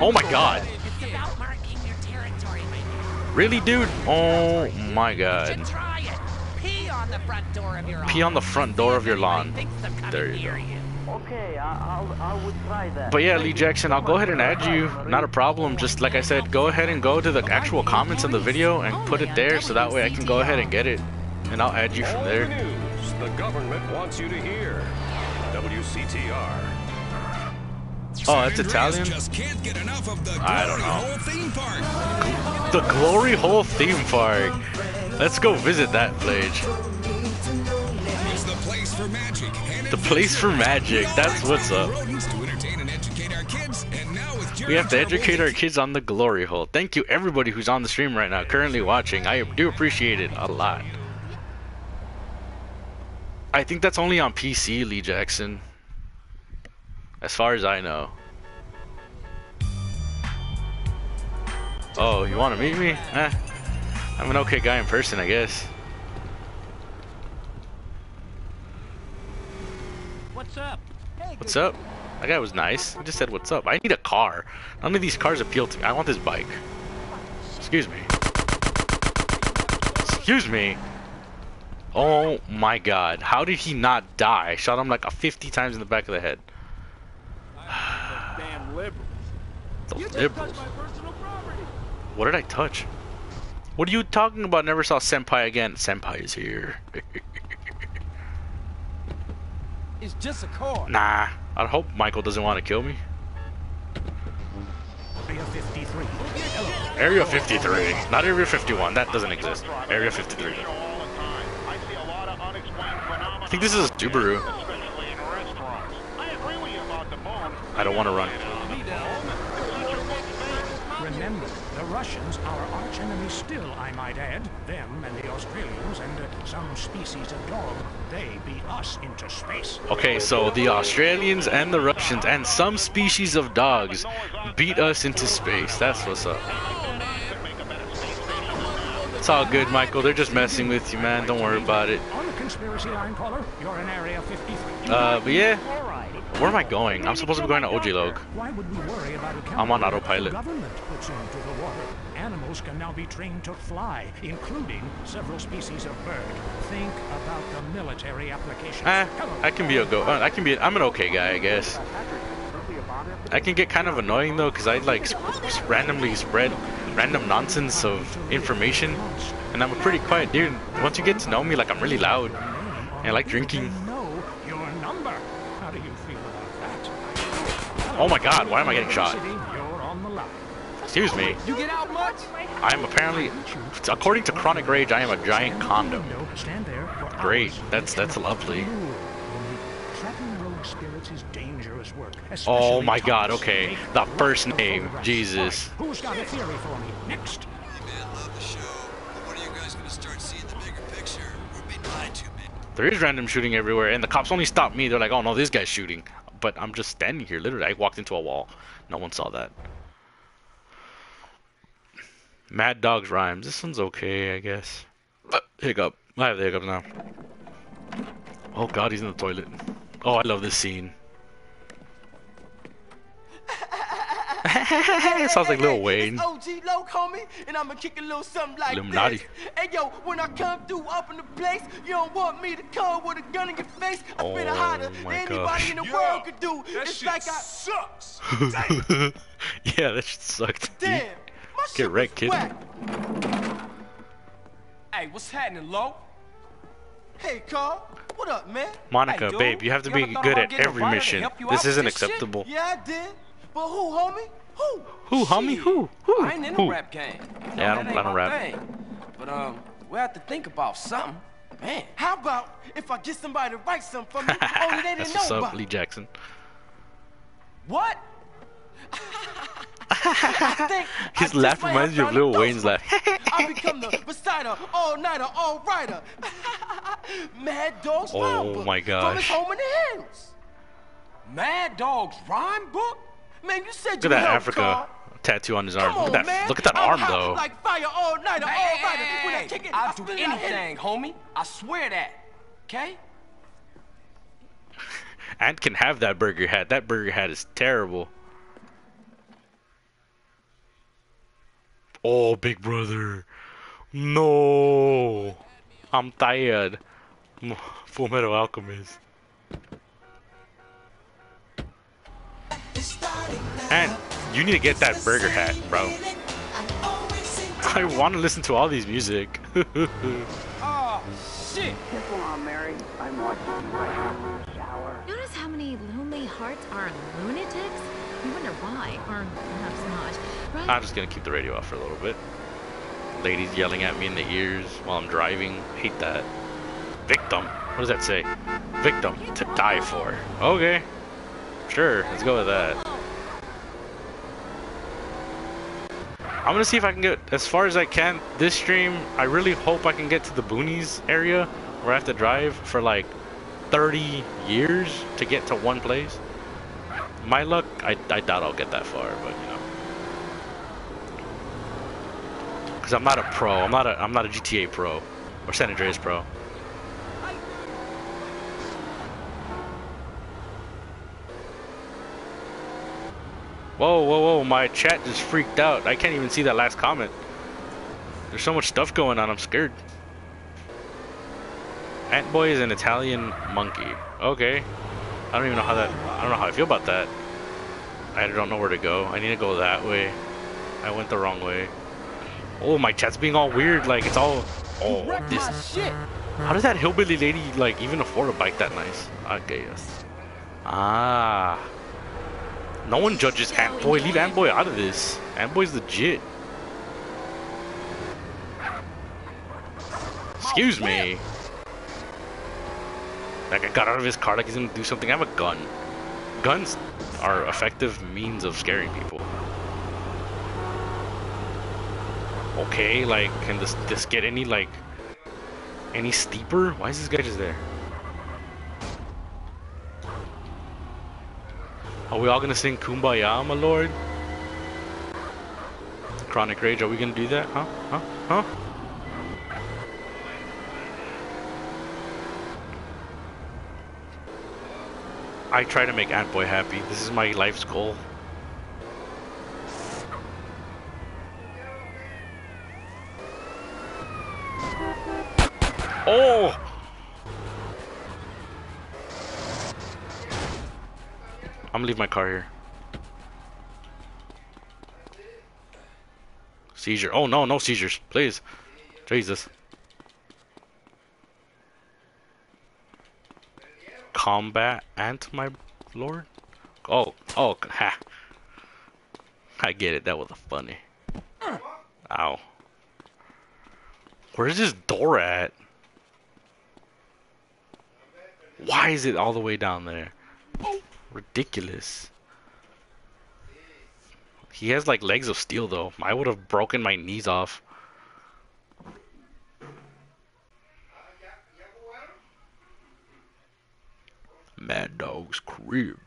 Oh my God! Really, dude? Oh my God! Pee on the front door of your lawn. There you go. Okay, I'll, I would try that. But yeah, Lee Jackson, I'll go ahead and add you. Not a problem. Just like I said, go ahead and go to the actual comments in the video and put it there, so that way I can go ahead and get it, and I'll add you from there. All the news the government wants you to hear. W C T R. Oh, that's Italian? Just can't get enough of the I don't know. The Glory Hole theme park. Let's go visit that place. The place for magic, that's what's up. We have to educate our kids on the glory hole. Thank you everybody who's on the stream right now, currently watching. I do appreciate it a lot. I think that's only on P C, Lee Jackson. As far as I know. Oh, you want to meet me? Eh, I'm an okay guy in person, I guess. What's up? What's up? That guy was nice. He just said, what's up? I need a car. None of these cars appeal to me. I want this bike. Excuse me. Excuse me. Oh my god. How did he not die? I shot him like fifty times in the back of the head. Those damn liberals. Those you liberals. Just touched my personal property. What did I touch? What are you talking about? Never saw Senpai again. Senpai is here. It's just a car. Nah. I hope Michael doesn't want to kill me. Area fifty-three. Area fifty-three. Not Area fifty-one. That doesn't exist. Area fifty-three. I think this is a Subaru. I don't want to run. Remember, the Russians are arch enemies still, I might add. Them and the Australians and uh, some species of dog, they beat us into space. Okay, so the Australians and the Russians and some species of dogs beat us into space. That's what's up. It's all good, Michael. They're just messing with you, man. Don't worry about it. On the conspiracy line, caller, you're in Area fifty-three. Uh, but yeah. Where am I going? I'm supposed to be going to O G Log. Why would we worry about a I'm on autopilot. Government puts into the water. Animals can now be trained to fly, including several species of bird. Think about the military application. Eh, I can be a go. I can be. I'm an okay guy, I guess. I can get kind of annoying though, because I like sp randomly spread random nonsense of information, and I'm a pretty quiet dude. Once you get to know me, like I'm really loud, and I like drinking. Oh my god, why am I getting shot? Excuse me. You get out much? I am apparently, according to Chronic Rage, I am a giant condom. Great, that's that's lovely. Oh my god, okay. The first name, Jesus. Who's got a theory for me? Next. Hey man, love the show, but when are you guys gonna start seeing the bigger picture? We're being lied to, man. There is random shooting everywhere, and the cops only stopped me. They're like, oh no, this guy's shooting. But I'm just standing here, literally. I walked into a wall. No one saw that. Mad Dogs Rhymes. This one's okay, I guess. But hiccup. I have the hiccups now. Oh god, he's in the toilet. Oh, I love this scene. It sounds like Lil Wayne. O G Log, homie, and I'ma kick a little something like Illuminati. Hey yo, when I come through up in the place, you don't want me to come with a gun in your face. I've been hotter than anybody in the world could do. It's like I sucks. Yeah, that shit sucked. Damn, my shit was whack. Hey, what's happening, Lo? Hey, Carl. What up, man? Monica, babe, you have to be good at every mission. This isn't acceptable. Yeah, I did. But who, homie? Who? Who, homie? Who? Who? I ain't in a rap game. Yeah, I don't plan on rap. But um, we have to think about something. Man, how about if I get somebody to write something for me? Only they didn't know about it. That's what's up, Lee Jackson. What? His laugh reminds you of Lil Wayne's laugh. I become the beside all nighter, all writer. Mad Dog's rhyme book. Oh my gosh. From his home in the hills. Mad Dog's rhyme book. Man, you said look you at that Africa Carl. Tattoo on his arm. On, look at that, man. Look at that I'm arm, though. Like fire all night, all hey, right. hey, hey, hey, hey. I'll do anything, homie. I swear that. Okay? Ant can have that burger hat. That burger hat is terrible. Oh, big brother. No. I'm tired. Full Metal Alchemist. And you need to get that burger hat, bro. I want to listen to all these music. Oh, shit. Careful, Aunt Mary. I'm watching you right now in the shower. Notice how many lonely hearts are lunatics? You wonder why, or perhaps not, right? I'm just going to keep the radio off for a little bit. Ladies yelling at me in the ears while I'm driving. Hate that. Victim. What does that say? Victim. To die for. Okay. Sure, let's go with that. I'm gonna see if I can get as far as I can this stream. I really hope I can get to the boonies area where I have to drive for like thirty years to get to one place. My luck, I, I doubt I'll get that far, but you know, because I'm not a pro. I'm not a I'm not a G T A pro or San Andreas pro. Whoa, whoa, whoa, my chat just freaked out. I can't even see that last comment. There's so much stuff going on, I'm scared. Ant Boy is an Italian monkey. Okay. I don't even know how that... I don't know how I feel about that. I don't know where to go. I need to go that way. I went the wrong way. Oh, my chat's being all weird. Like, it's all... Oh, this... Shit. How does that hillbilly lady, like, even afford a bike that nice? Okay, yes. Ah. No one judges Ant Boy. Leave Ant Boy out of this. Ant Boy's legit. Excuse me. That guy got out of his car like he's gonna do something. I have a gun. Guns are effective means of scaring people. Okay, like, can this this get any like any steeper? Why is this guy just there? Are we all gonna sing Kumbaya, my lord? Chronic Rage, are we gonna do that? Huh? Huh? Huh? I try to make Ant Boy happy. This is my life's goal. Oh! I'm gonna leave my car here. Seizure. Oh no, no seizures. Please. Jesus. Combat Ant, my lord? Oh, oh, ha. I get it. That was funny. Ow. Where's this door at? Why is it all the way down there? Ridiculous. He has like legs of steel though. I would have broken my knees off. Mad Dog's crib.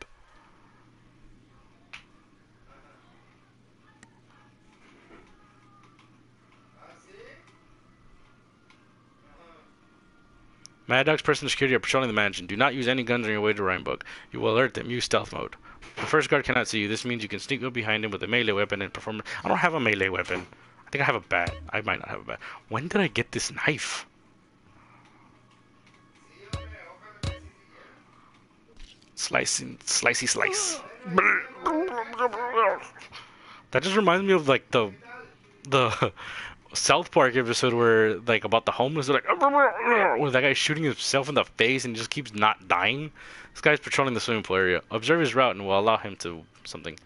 Mad Dog's personal security are patrolling the mansion. Do not use any guns on your way to Rhinebeck. You will alert them. Use stealth mode. The first guard cannot see you. This means you can sneak up behind him with a melee weapon and perform. I don't have a melee weapon. I think I have a bat. I might not have a bat. When did I get this knife? Slicing, slicey slice. That just reminds me of like the the South Park episode where like about the homeless, they're like where that guy's shooting himself in the face and just keeps not dying. This guy's patrolling the swimming pool area. Observe his route and we'll allow him to something.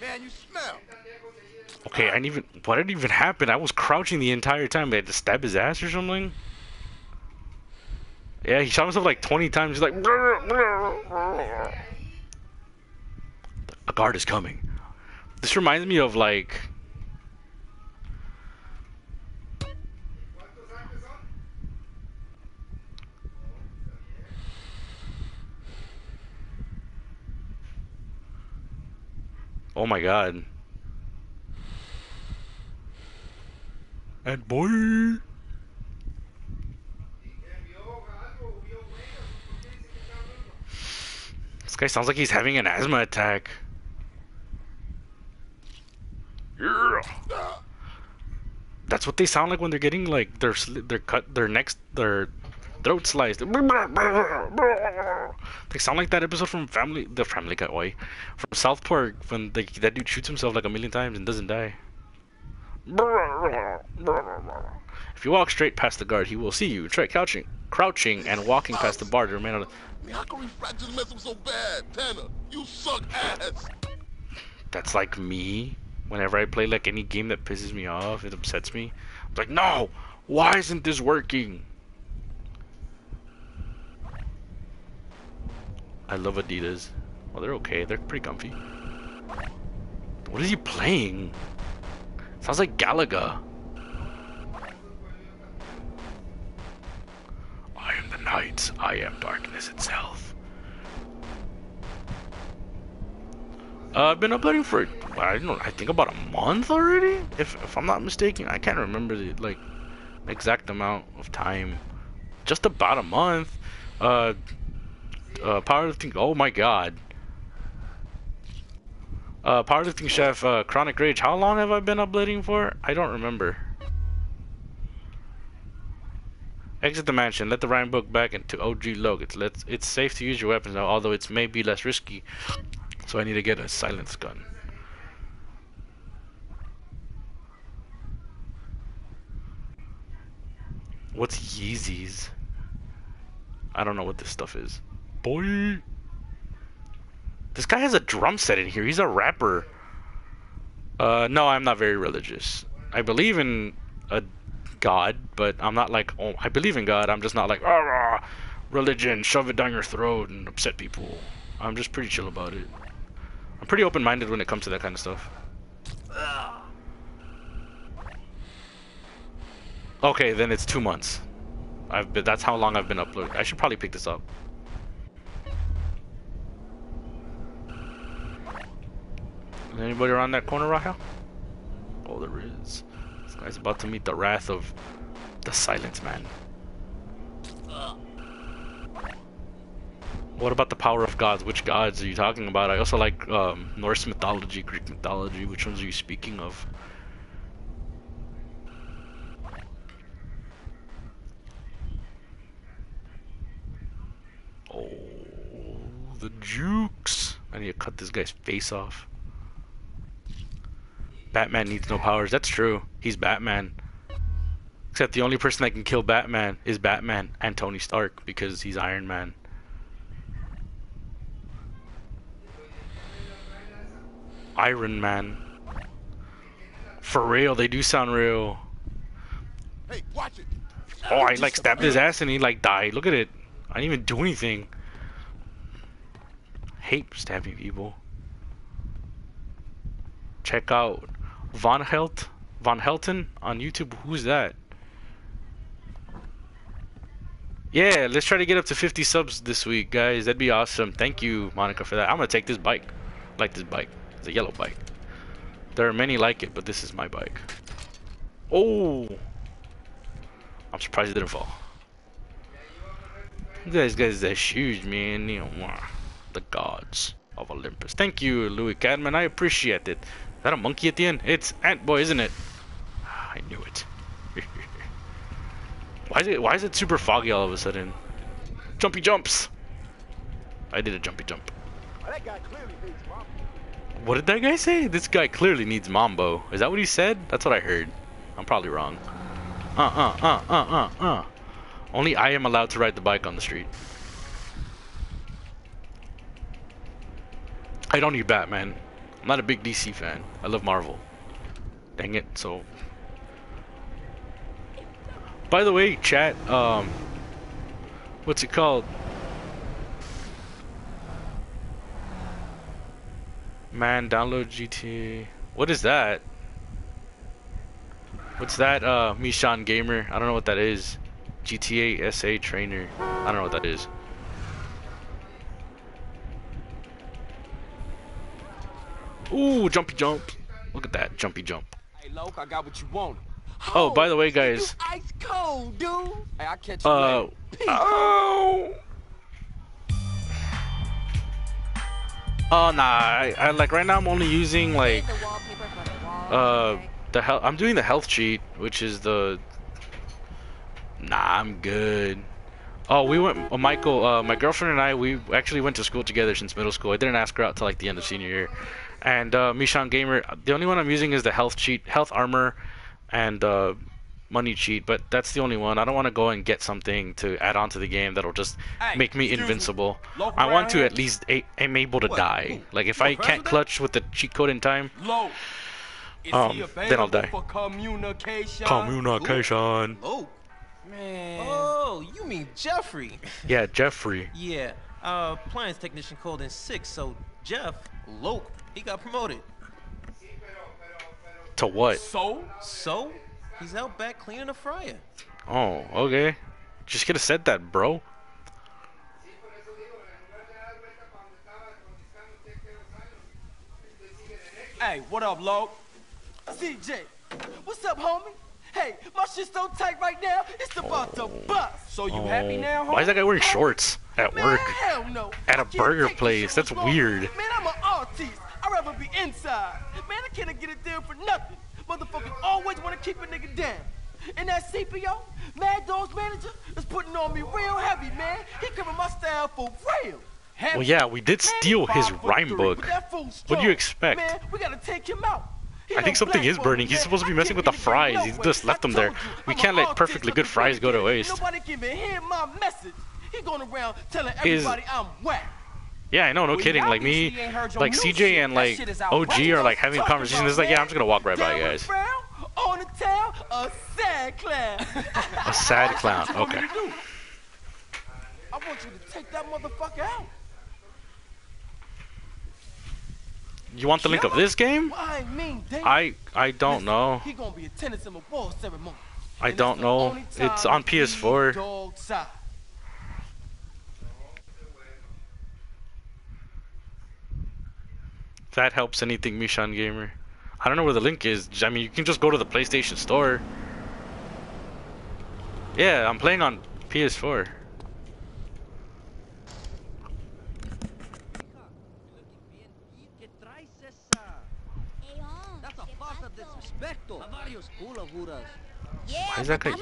Man, you smell. Okay, I didn't even. What did even happen? I was crouching the entire time. They had to stab his ass or something. Yeah, he shot himself like twenty times. He's like, brr, brr. A guard is coming. This reminds me of like. Oh my God. And boy, this guy sounds like he's having an asthma attack. Yeah. That's what they sound like when they're getting like their their cut their necks their throat sliced. They sound like that episode from Family the Family Guy boy from South Park when they, that dude shoots himself like a million times and doesn't die. If you walk straight past the guard, he will see you. Try crouching, crouching, and walking past the bar to remain on. How come we fractured the mess up so bad, Tanner? You suck ass. That's like me. Whenever I play like any game that pisses me off, it upsets me. I'm like, no, why isn't this working? I love Adidas. Well, they're okay. They're pretty comfy. What is he playing? Sounds like Galaga. I am the night. I am darkness itself. Uh, I've been uploading for I don't know, I think about a month already. If if I'm not mistaken, I can't remember the like exact amount of time. Just about a month. Uh, uh powerlifting. Oh my God. Uh, Powerlifting Chef, uh, Chronic Rage. How long have I been uploading for? I don't remember. Exit the mansion. Let the Rhyme book back into O G Logs. Let's. It's safe to use your weapons now, although it's may be less risky. So I need to get a silence gun. What's Yeezys? I don't know what this stuff is. Boy, this guy has a drum set in here. He's a rapper. Uh, no, I'm not very religious. I believe in a God, but I'm not like, oh, I believe in God. I'm just not like, ah, religion, shove it down your throat and upset people. I'm just pretty chill about it. I'm pretty open-minded when it comes to that kind of stuff. Okay, then it's two months. I've been, that's how long I've been uploading. I should probably pick this up. Is anybody around that corner right now? Oh, there is. This guy's about to meet the wrath of the Silence Man. What about the power of gods? Which gods are you talking about? I also like um, Norse mythology, Greek mythology. Which ones are you speaking of? Oh, the jukes. I need to cut this guy's face off. Batman needs no powers. That's true. He's Batman. Except the only person that can kill Batman is Batman and Tony Stark, because he's Iron Man. Iron Man. For real, they do sound real. Hey, watch it. Oh, I like stabbed his ass and he like died. Look at it. I didn't even do anything. I hate stabbing people. Check out Von Helt Von Helton on YouTube. Who's that? Yeah, let's try to get up to fifty subs this week, guys. That'd be awesome. Thank you, Monica, for that. I'm gonna take this bike. I like this bike. It's a yellow bike. There are many like it, but this is my bike. Oh, I'm surprised it didn't fall. You guys, guys, that's huge, man. You know, the gods of Olympus. Thank you, Louis Cadman. I appreciate it. Is that a monkey at the end? It's Ant Boy, isn't it? I knew it. Why is it? Why is it super foggy all of a sudden? Jumpy jumps. I did a jumpy jump. That guy clearly needs Mambo. What did that guy say? This guy clearly needs Mambo. Is that what he said? That's what I heard. I'm probably wrong. Uh uh uh uh uh uh. Only I am allowed to ride the bike on the street. I don't need Batman. I'm not a big D C fan. I love Marvel. Dang it, so... By the way, chat, um... what's it called? Man, download G T A... What is that? What's that, uh, Mishan Gamer? I don't know what that is. G T A S A trainer. I don't know what that is. Ooh, jumpy jump. Look at that jumpy jump. Hey, Loke, I got what you want. Oh, by the way, guys. Ice cold, dude. Hey, I'll catch you later. Oh. Oh, nah. I, I like right now I'm only using like uh the health. I'm doing the health cheat, which is the Nah, I'm good. Oh, we went, uh, Michael, uh, my girlfriend and I, we actually went to school together since middle school. I didn't ask her out till like the end of senior year. And uh, Mishan Gamer, the only one I'm using is the health cheat, health armor, and uh, money cheat. But that's the only one. I don't want to go and get something to add on to the game that'll just hey, make me invincible. I want to at least a am able to what? die. Like if Low I can't clutch with the cheat code in time, Low. um, then I'll die. Communication. Communication. Ooh. Ooh. Man. Oh, you mean Jeffrey? Yeah, Jeffrey. Yeah, uh, appliance technician called in sick, so Jeff, Loke, he got promoted. To what? So? So? He's out back cleaning the fryer. Oh, okay. Just could have said that, bro. Hey, what up, Loke? C J, what's up, homie? Hey, my shit's so tight right now, it's about oh. to bust. So you oh. happy now, homie? Why is that guy wearing shorts at Man, work? Hell no. At a burger place. That's weird. Man, I'm an artist. I'd rather be inside. Man, I can't get a deal for nothing. Motherfuckers always want to keep a nigga down. And that C P O, Mad Dog's manager, is putting on me real heavy, man. He covering my style for real. Heavy. Well, yeah, we did steal his rhyme book. What do you expect? Man, we gotta take him out. I think something is burning. He's supposed to be messing with the fries. He just left them there. We can't let perfectly good fries go to waste. Nobody giving him my message. He going around telling everybody I'm whack. Yeah, I know, no kidding. Like me, like C J and like O G are like having a conversation. It's like, yeah, I'm just gonna walk right by, guys. On the tail, a sad clown. A sad clown. Okay. I want you to take that motherfucker out. You want the link of this game? I I don't know. I don't know. It's on P S four. If that helps anything, Mishan Gamer. I don't know where the link is. I mean, you can just go to the PlayStation Store. Yeah, I'm playing on P S four. Why is that guy?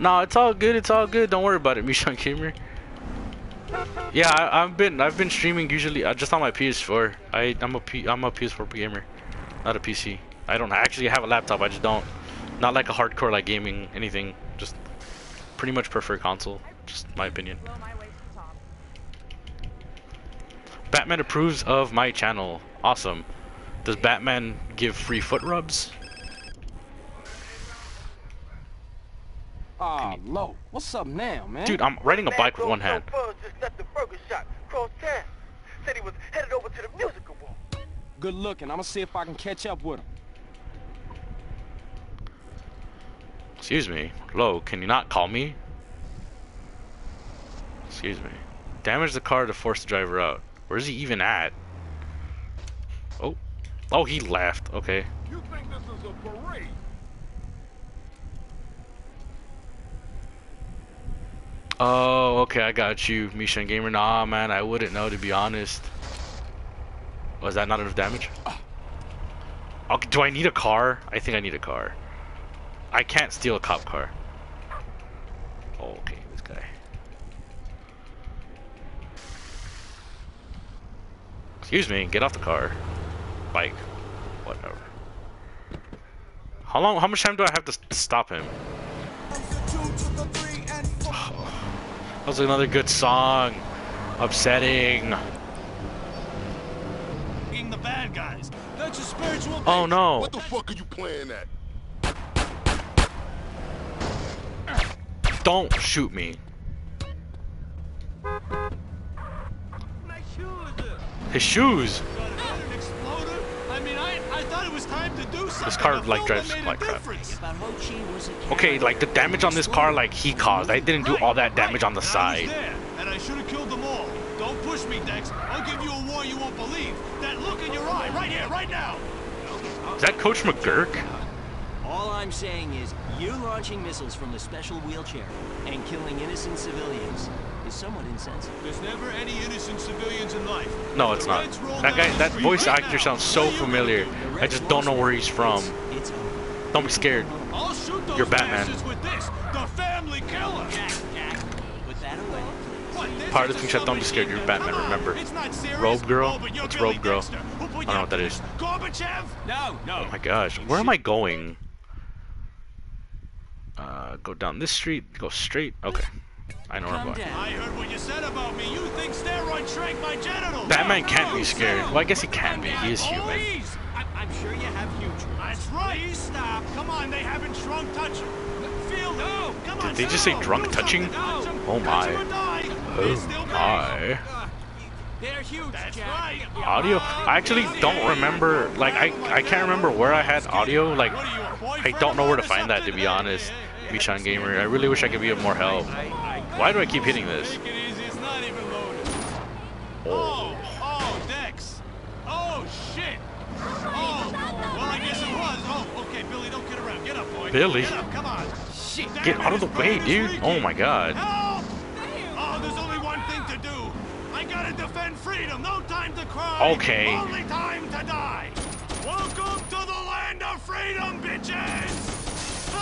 No, it's all good. It's all good. Don't worry about it, Mishan Gamer. Yeah, I, I've been I've been streaming usually uh, just on my P S four. I I'm a P, I'm a P S four gamer, not a P C. I don't actually have a laptop. I just don't. Not like a hardcore like gaming anything. Just pretty much prefer console. Just my opinion. Batman approves of my channel. Awesome. Does Batman give free foot rubs? Ah, low. What's up now, man? Dude, I'm riding a bike with one hand. Good looking. I'm gonna see if I can catch up with him. Excuse me, low. Can you not call me? Excuse me. Damage the car to force the driver out. Where is he even at? Oh, oh, he left. Okay. You think this is a parade? Oh, okay, I got you, Mishan Gamer. Nah, man, I wouldn't know, to be honest. Was that not enough damage? Okay, do I need a car? I think I need a car. I can't steal a cop car. Oh, okay, this guy. Excuse me, get off the car. Bike. Whatever. How long, how much time do I have to stop him? That was another good song. Upsetting. Being the bad guys. That's your spiritual base. Oh no. What the fuck are you playing at? Don't shoot me. His shoes. I mean, I, I thought it was time to do something. This car like drives like crap. Okay, like the damage on this car, like he caused. I didn't do all that damage on the side. And I should have killed them all. Don't push me, Dex. I'll give you a war you won't believe. That look in your eye, right here, right now. Is that Coach McGurk? All I'm saying is, you launching missiles from the special wheelchair and killing innocent civilians is somewhat insensitive. There's never any innocent civilians in life. No, it's not. That guy, that voice actor sounds so familiar. I just don't know where he's from. Don't be scared. You're Batman. Powerlifting Chef, don't be scared. You're Batman, remember. Robe Girl? What's Robe Girl? I don't know what that is. Oh my gosh, where am I going? Uh, go down this street, go straight. Okay. I know where I'm going. I heard what you said about me. You think steroid shrank my genitals. Batman can't be scared. Well, I guess he can be. He is human. I'm sure you have huge. That's right. Please stop. Come on, they haven't shrunk touching. Feel no. Come on. Did they just say drunk touching? Oh my. Oh my. They're huge. That's right. Audio. I actually don't remember. Like I, I can't remember where I had audio. Like I don't know where to find that, to be honest. Mishan Gamer, I really wish I could be of more help. Why do I keep hitting this? Oh, oh, Dex. Oh shit. Oh, well, I guess it was. Oh, okay, Billy, don't get around. Get up, boy. Billy. Get up, come on. Shit. Get out of the way, dude. Oh my god. Oh, there's only one thing to do. I gotta defend free freedom, no time to cry. Okay. Only time to die. Welcome to the land of freedom, bitches. Oh!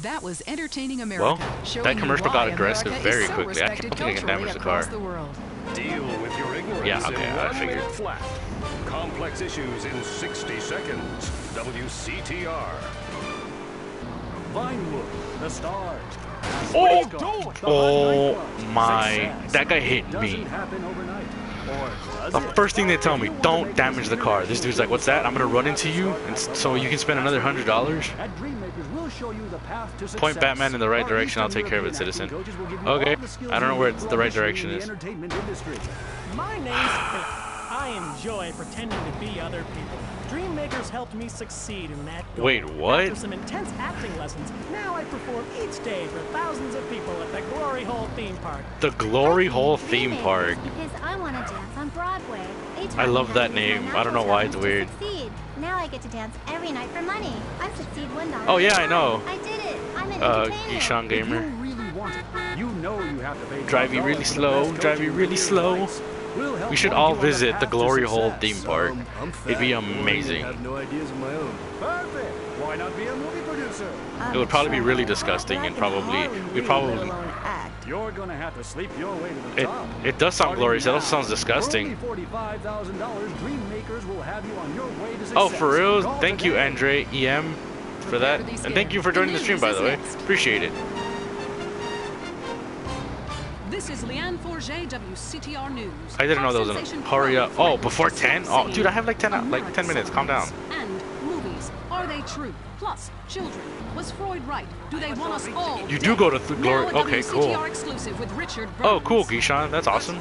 That was Entertaining America. Well, that commercial got aggressive America very so quickly. I can't believe it damaged the car. The Deal with your ignorance yeah, okay, in I figured. Flat. Complex issues in sixty seconds. W C T R. Vinewood, the stars. Oh, oh, oh my! That guy hit me. The first thing they tell me, don't damage the car. This dude's like, what's that? I'm gonna run into you, and so you can spend another hundred dollars. Point Batman in the right direction. I'll take care of it, citizen. Okay. I don't know where it's the right direction is. My name's I enjoy pretending to be other people. Dreammakers helped me succeed in that goal. Wait, what? After some intense acting lessons, now I perform each day for thousands of people at the Glory Hole theme park. The Glory Hole theme park. Because I want to dance on Broadway. I love that name. I don't know why it's weird. Now I get to dance every night for money. I succeed one dollar. Oh yeah, I know. I did it. I'm an uh, Mishan Gamer. You really want it. You know you have to pay. Drive you really slow. Drive you really slow. We should all visit the Glory Hole theme park. It'd be amazing. It would probably be really disgusting and probably we probably. It it does sound glorious. It also sounds disgusting. Oh, for real? Thank you, Andre E M, for that, and thank you for joining the stream, by the way. Appreciate it. This is Leanne Forger, W C T R News. I didn't know there was an hurry up. Oh, before ten? Oh, dude, I have like ten, like ten minutes. Calm down. And movies, are they true? Plus, children. Was Freud right? Do they want us all? You do go to the Glory. Okay, cool. Oh, cool, Gishan. That's awesome.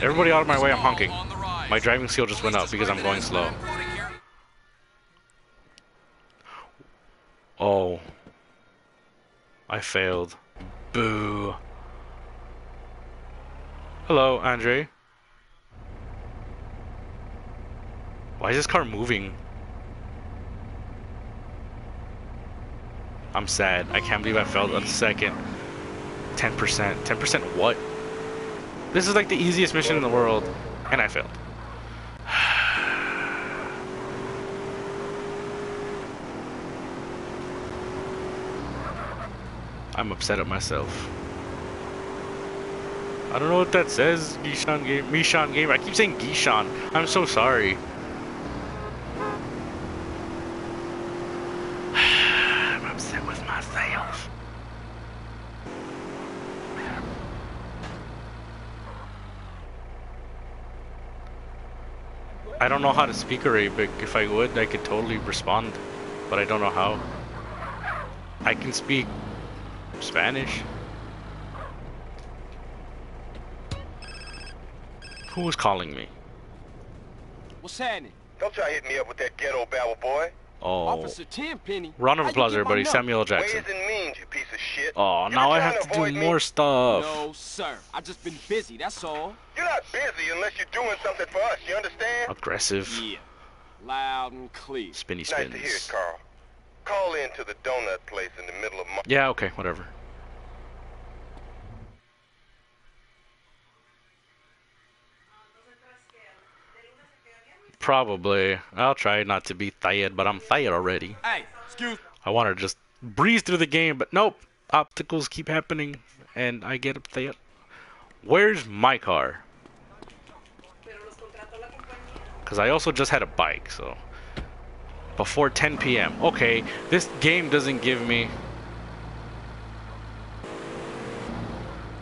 Everybody out of my way. I'm honking. My driving skill just went up because I'm going slow. Oh, I failed. Boo. Hello, Andre. Why is this car moving? I'm sad. I can't believe I failed a second. ten percent. ten percent what? This is like the easiest mission in the world, and I failed. I'm upset at myself. I don't know what that says, Mishan Gamer. Mishan Gamer. I keep saying Gishan. I'm so sorry. I'm upset with myself. I don't know how to speak Arabic. If I would, I could totally respond, but I don't know how. I can speak Spanish. Who was calling me? What's happening? Don't try hitting me up with that ghetto babble, boy. Oh. Officer Tenpenny. Round of applause, everybody. Samuel Jackson. Ways and means, you piece of shit. Oh, now I have to do more stuff. No, sir. I've just been busy. That's all. You're not busy unless you're doing something for us. You understand? Aggressive. Yeah. Loud and clear. Spinny spins. Nice to hear it, Carl. Call in to the donut place in the middle of March. Yeah, okay, whatever. Probably. I'll try not to be tired, but I'm tired already. Hey, excuse. I want to just breeze through the game, but nope. Obstacles keep happening, and I get up there. Where's my car? Because I also just had a bike, so... Before ten P M Okay, this game doesn't give me.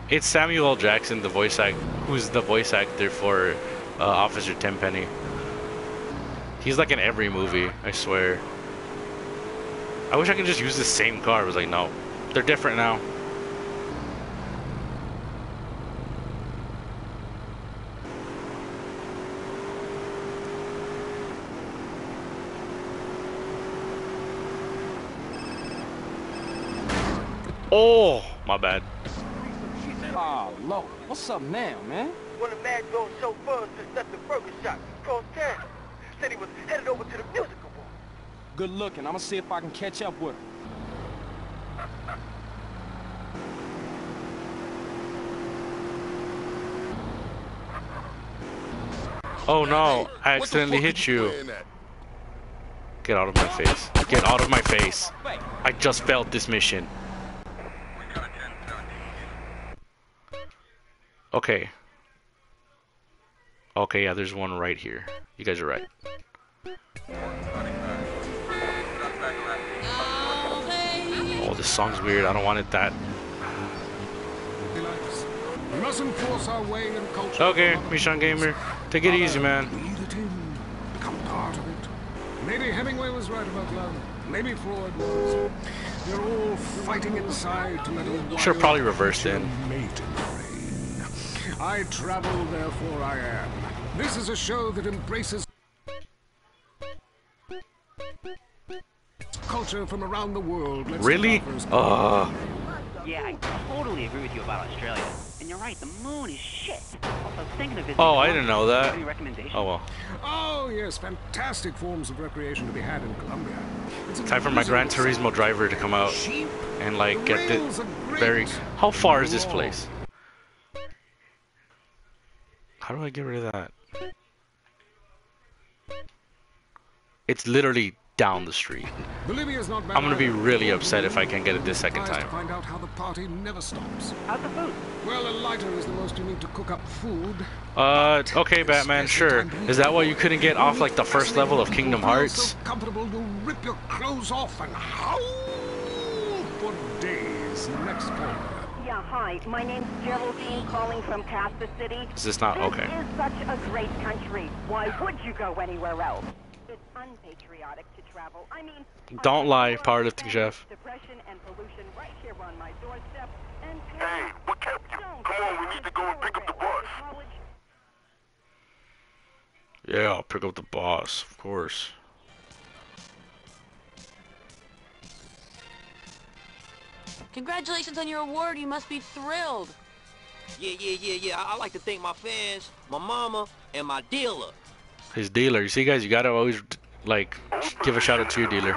It's Samuel L. Jackson, the voice act, who's the voice actor for uh, Officer Tenpenny. He's like in every movie, I swear. I wish I could just use the same car. I was like, no, they're different now. Oh, my bad. Oh, Lord. What's up now, man? Well, the man goes so far to set the burger shop across town. said he was headed over to the musical ball. Good looking. I'm gonna see if I can catch up with him. Oh no, I accidentally hit you. Get out of my face. Get out of my face. I just failed this mission. Okay. Okay, yeah, there's one right here. You guys are right. Oh, this song's weird. I don't want it that. Okay, Mishan Gamer. Take it easy, man. Become part of it. Maybe Hemingway was right about love. Maybe Freud was. You're all fighting inside to meddle. Should probably reverse then. I travel, therefore I am. This is a show that embraces culture from around the world. Let's really? Uh. Yeah, I totally agree with you about Australia. And you're right, the moon is shit. Also, thinking of oh, I didn't know that. Oh, well. Oh, yes, fantastic forms of recreation to be had in Colombia. It's time for my Gran Turismo driver to come out and, like, get the very... How far is this place? How do I get rid of that? It's literally... down the street. I'm gonna be really upset if I can't get it this second time. Find out how the party never stops. How's the food? Well, a lighter is the most you need to cook up food. Uh, okay, Batman, sure. Is that why you couldn't get off like the first level of Kingdom Hearts? So comfortable you rip your clothes off and howl for days. Next time. Yeah, hi. My name's Geraldine, calling from Casper City. Is this not okay? This is such a great country. Why would you go anywhere else? It's unpatriotic to travel. I mean, don't lie, Powerlifting Chef. Depression and pollution right here on my doorstep. And hey, what kept you? Come on, we need to go and pick up the boss. Yeah, I'll pick up the boss, of course. Congratulations on your award. You must be thrilled. Yeah, yeah, yeah, yeah. I, I like to thank my fans, my mama, and my dealer. His dealer. You see, guys, you gotta always like give a shout out to your dealer.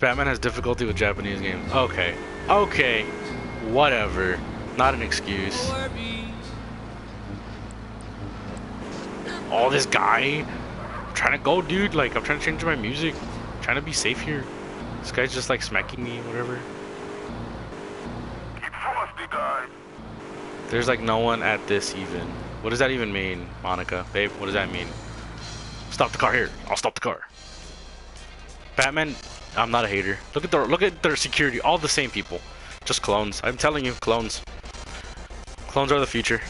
Batman has difficulty with Japanese games. Okay, okay, whatever. Not an excuse. Oh, this guy. I'm trying to go, dude. Like, I'm trying to change my music. I'm trying to be safe here. This guy's just like smacking me, whatever. Keep frosty, guys. There's like no one at this even. What does that even mean, Monica? Babe, what does that mean? Stop the car here. I'll stop the car. Batman, I'm not a hater. Look at their look at their security. All the same people. Just clones. I'm telling you, clones. Clones are the future.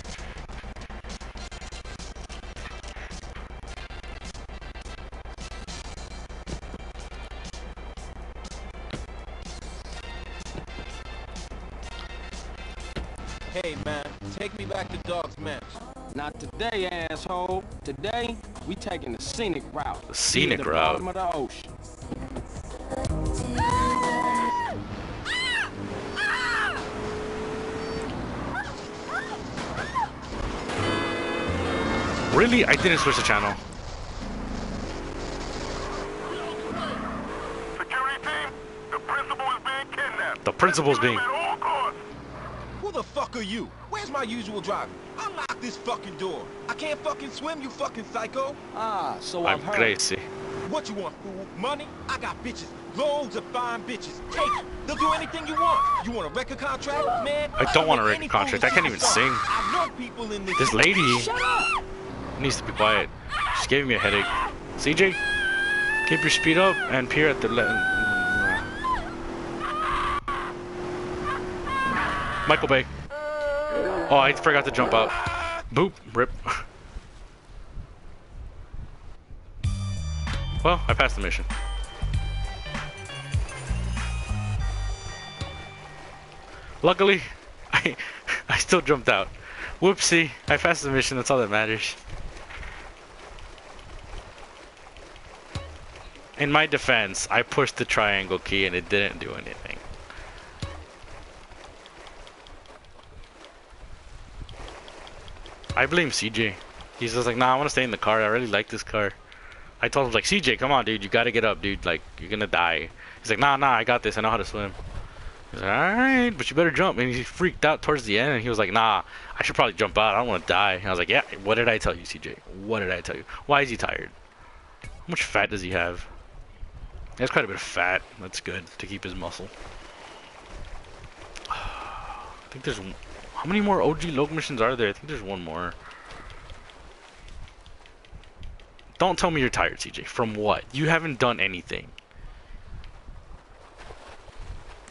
Not today, asshole. Today, we taking the scenic route. The scenic route? To the bottom of the ocean. Ah! Ah! Ah! Really? I didn't switch the channel. Security team, the principal is being kidnapped. The principal's being... Who the fuck are you? Where's my usual driver? Unlock this fucking door. I can't fucking swim, you fucking psycho. Ah, so I'm heard. Crazy. What you want, fool? Money? I got bitches. Loads of fine bitches. Take it. They'll do anything you want. You want a record contract, man? I don't want a record contract. I can't even sing. I know people in this. This lady needs to be quiet. She's giving me a headache. C J, keep your speed up and peer at the left. Michael Bay. Oh, I forgot to jump up. Boop. Rip. Well, I passed the mission. Luckily, I I still jumped out. Whoopsie. I passed the mission. That's all that matters. In my defense, I pushed the triangle key and it didn't do anything. I blame C J. He's just like, nah, I want to stay in the car. I really like this car. I told him, like, C J, come on, dude. You got to get up, dude. Like, you're going to die. He's like, nah, nah, I got this. I know how to swim. He's like, all right, but you better jump. And he freaked out towards the end. And he was like, nah, I should probably jump out. I don't want to die. And I was like, yeah, what did I tell you, C J? What did I tell you? Why is he tired? How much fat does he have? He has quite a bit of fat. That's good to keep his muscle. I think there's... How many more O G Log missions are there? I think there's one more. Don't tell me you're tired, C J. From what? You haven't done anything.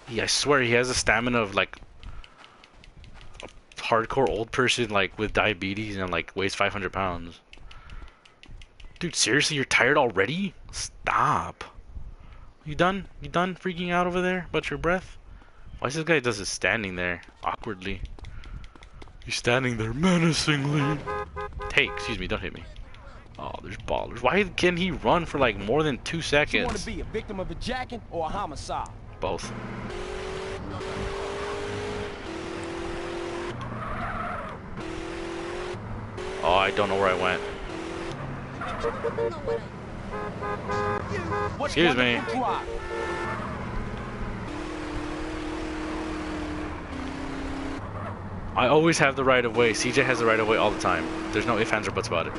Yeah, I swear he has a stamina of like a hardcore old person, like with diabetes and like weighs five hundred pounds. Dude, seriously, you're tired already? Stop. You done? You done freaking out over there about your breath? Why is this guy does it standing there awkwardly? He's standing there menacingly. Hey, excuse me, don't hit me. Oh, there's ballers. Why can he run for like more than two seconds? You want to be a victim of a jacking or a homicide? Both. Oh, I don't know where I went. Excuse me. I always have the right of way. C J has the right of way all the time. There's no ifs, ands, or buts about it.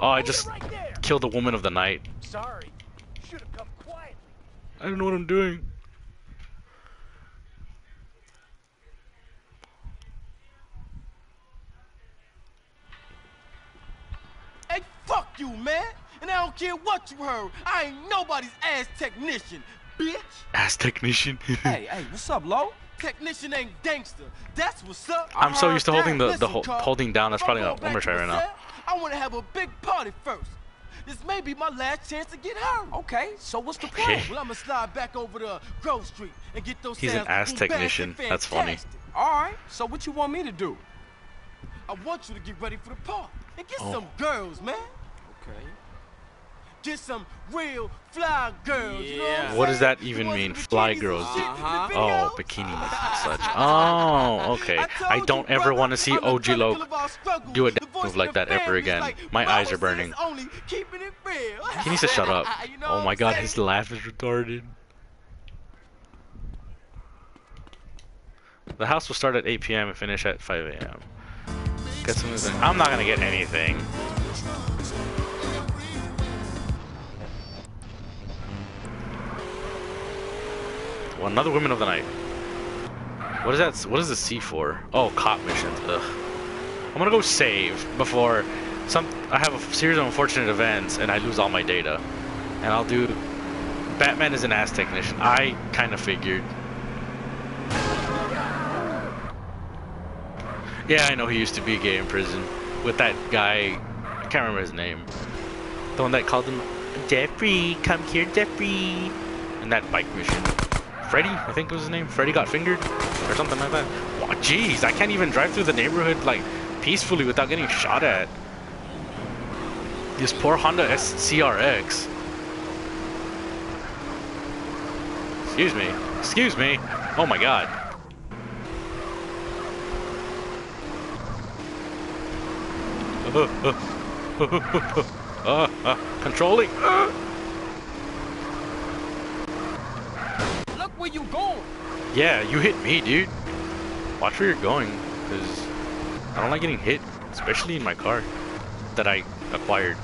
Oh, I just killed the woman of the night. Sorry. Should have come quietly. I don't know what I'm doing. Hey, fuck you, man. And I don't care what you heard. I ain't nobody's ass technician, bitch. Ass technician? Hey, hey, what's up, Lo? Technician ain't gangster. That's what's up. I'm so used to holding the, the ho holding down. That's probably not what I'm gonna try right now. I want to have a big party first. This may be my last chance to get home. Okay, so what's the plan? Well, I'm going to slide back over to Grove Street and get those... He's an ass technician. That's funny. All right, so what you want me to do? I want you to get ready for the party and get oh. some girls, man. Okay. Get some real fly girls. Yeah. You know what, what, what does that even mean? Fly girls? Uh-huh. Oh, bikinis and such. Oh, okay. I, I don't you, ever brother, want to see O G Loke do a dance move like that ever again. Like, my eyes are burning. Only it real. He needs to shut up. You know oh my god, saying? His laugh is retarded. The house will start at eight P M and finish at five A M Get some. I'm not gonna get anything. Another woman of the night. What is that? What is the C for? Oh, cop missions. Ugh. I'm gonna go save before some. I have a series of unfortunate events and I lose all my data. And I'll do. Batman is an ass technician. I kind of figured. Yeah, I know he used to be gay in prison with that guy. I can't remember his name. The one that called him Jeffrey. Come here, Jeffrey. And that bike mission. Freddy, I think was his name. Freddy got fingered or something like that. Wow, jeez, I can't even drive through the neighborhood like peacefully without getting shot at. This poor Honda S C R X. Excuse me. Excuse me. Oh my god. Uh, uh, uh, uh, uh, uh, controlling. Uh. Where you going? Yeah, you hit me, dude. Watch where you're going, because I don't like getting hit, especially in my car that I acquired.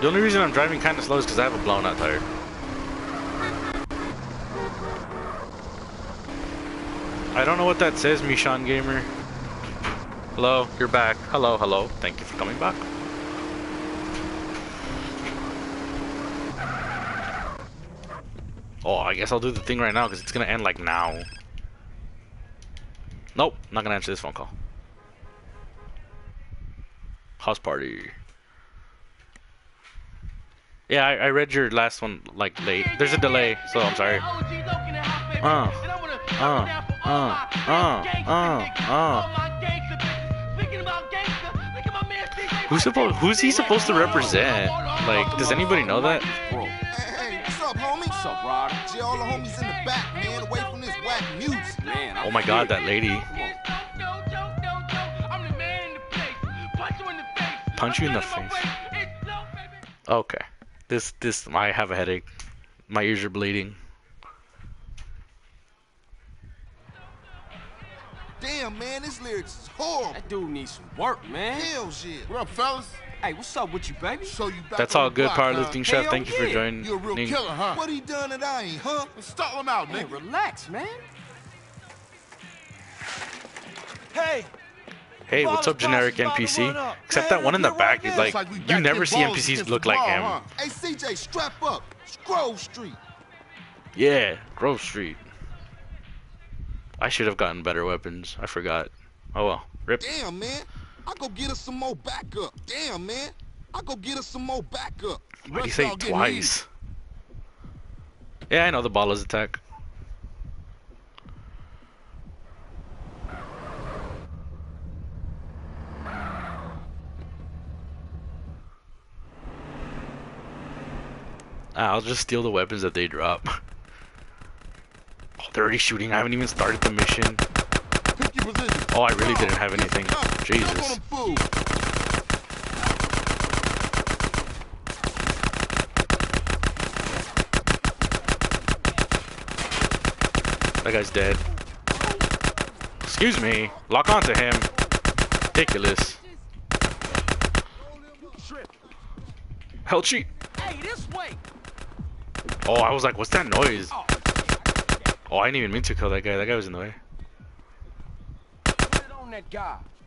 The only reason I'm driving kind of slow is because I have a blown out tire. I don't know what that says, Mishan Gamer. Hello, you're back. Hello, hello. Thank you for coming back. Oh, I guess I'll do the thing right now because it's going to end like now. Nope, not going to answer this phone call. House party. Yeah, I, I read your last one like late. There's a delay, so I'm sorry. Uh, uh, uh, uh, uh, uh. Who's supposed? Who's he supposed to represent? Like, does anybody know that? Hey, hey, what's up, homie? What's up, Rod? All the homies in the back, man, away from this whack music, man. Oh my God, that lady. Punch you in the face. Okay. This, this, I have a headache. My ears are bleeding. Damn, man, this lyrics is horrible. That dude needs some work, man. Hell shit. What up, fellas? Hey, what's up with you, baby? So you back That's all good, block, Powerlifting Chef. Thank yeah. you for joining. You're a real killer, huh? What he done that I ain't, huh? Stall him out, man. Hey, relax, man. Hey. Hey, what's up, generic N P C? Except that one in the back is like, you never see N P Cs look like him. Hey, C J, strap up. Grove Street. Yeah, Grove Street. I should have gotten better weapons. I forgot. Oh well. Rip. Damn, man. I go get us some more backup. Damn, man. I go get us some more backup. Why'd he say twice? Yeah, I know the ball is attack. I'll just steal the weapons that they drop. Oh, they're already shooting. I haven't even started the mission. Oh, I really didn't have anything. Jesus. That guy's dead. Excuse me. Lock onto him. Ridiculous. Hell cheat. Hey, this way. Oh, I was like, what's that noise? Oh, I didn't even mean to kill that guy. That guy was in the way.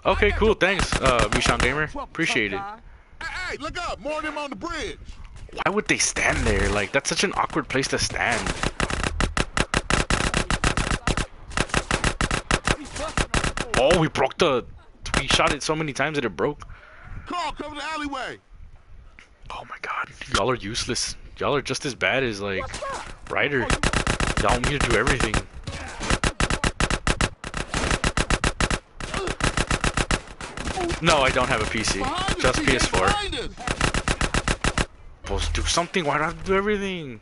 Okay, cool. Thanks, uh, Mishan Gamer. Appreciate it. Hey, look up. More of them on the bridge. Why would they stand there? Like, that's such an awkward place to stand. Oh, we broke the... We shot it so many times that it broke. Carl, cover the alleyway. Oh my God. Y'all are useless. Y'all are just as bad as, like, Ryder. Y'all want me to do everything. No, I don't have a P C. Just P S four. Supposed to do something. Why do I have to do everything?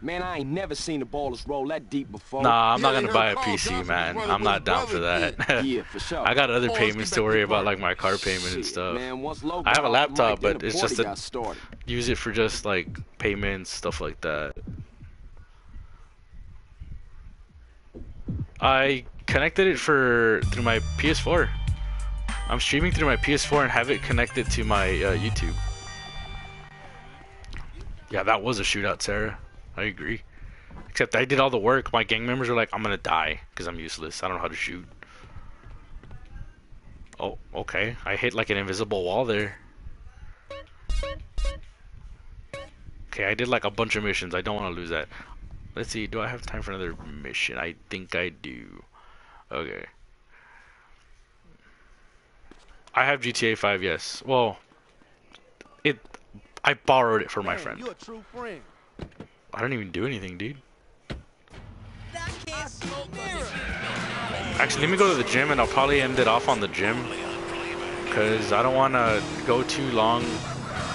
Man, I ain't never seen the ballers roll that deep before. Nah, I'm not gonna buy a P C, man. I'm not down for that. Yeah, for sure. I got other payments to worry about, like my car payment and stuff. I have a laptop, but it's just to use it for just like payments, stuff like that. I connected it for through my P S four. I'm streaming through my P S four and have it connected to my uh, YouTube. Yeah, that was a shootout, Sarah. I agree. Except I did all the work. My gang members are like, I'm gonna die because I'm useless. I don't know how to shoot. Oh, okay. I hit like an invisible wall there. Okay, I did like a bunch of missions. I don't want to lose that. Let's see. Do I have time for another mission? I think I do. Okay. I have G T A five, yes. Well, it... I borrowed it for my friend. You're a true friend. I don't even do anything, dude. Actually, let me go to the gym and I'll probably end it off on the gym. Because I don't want to go too long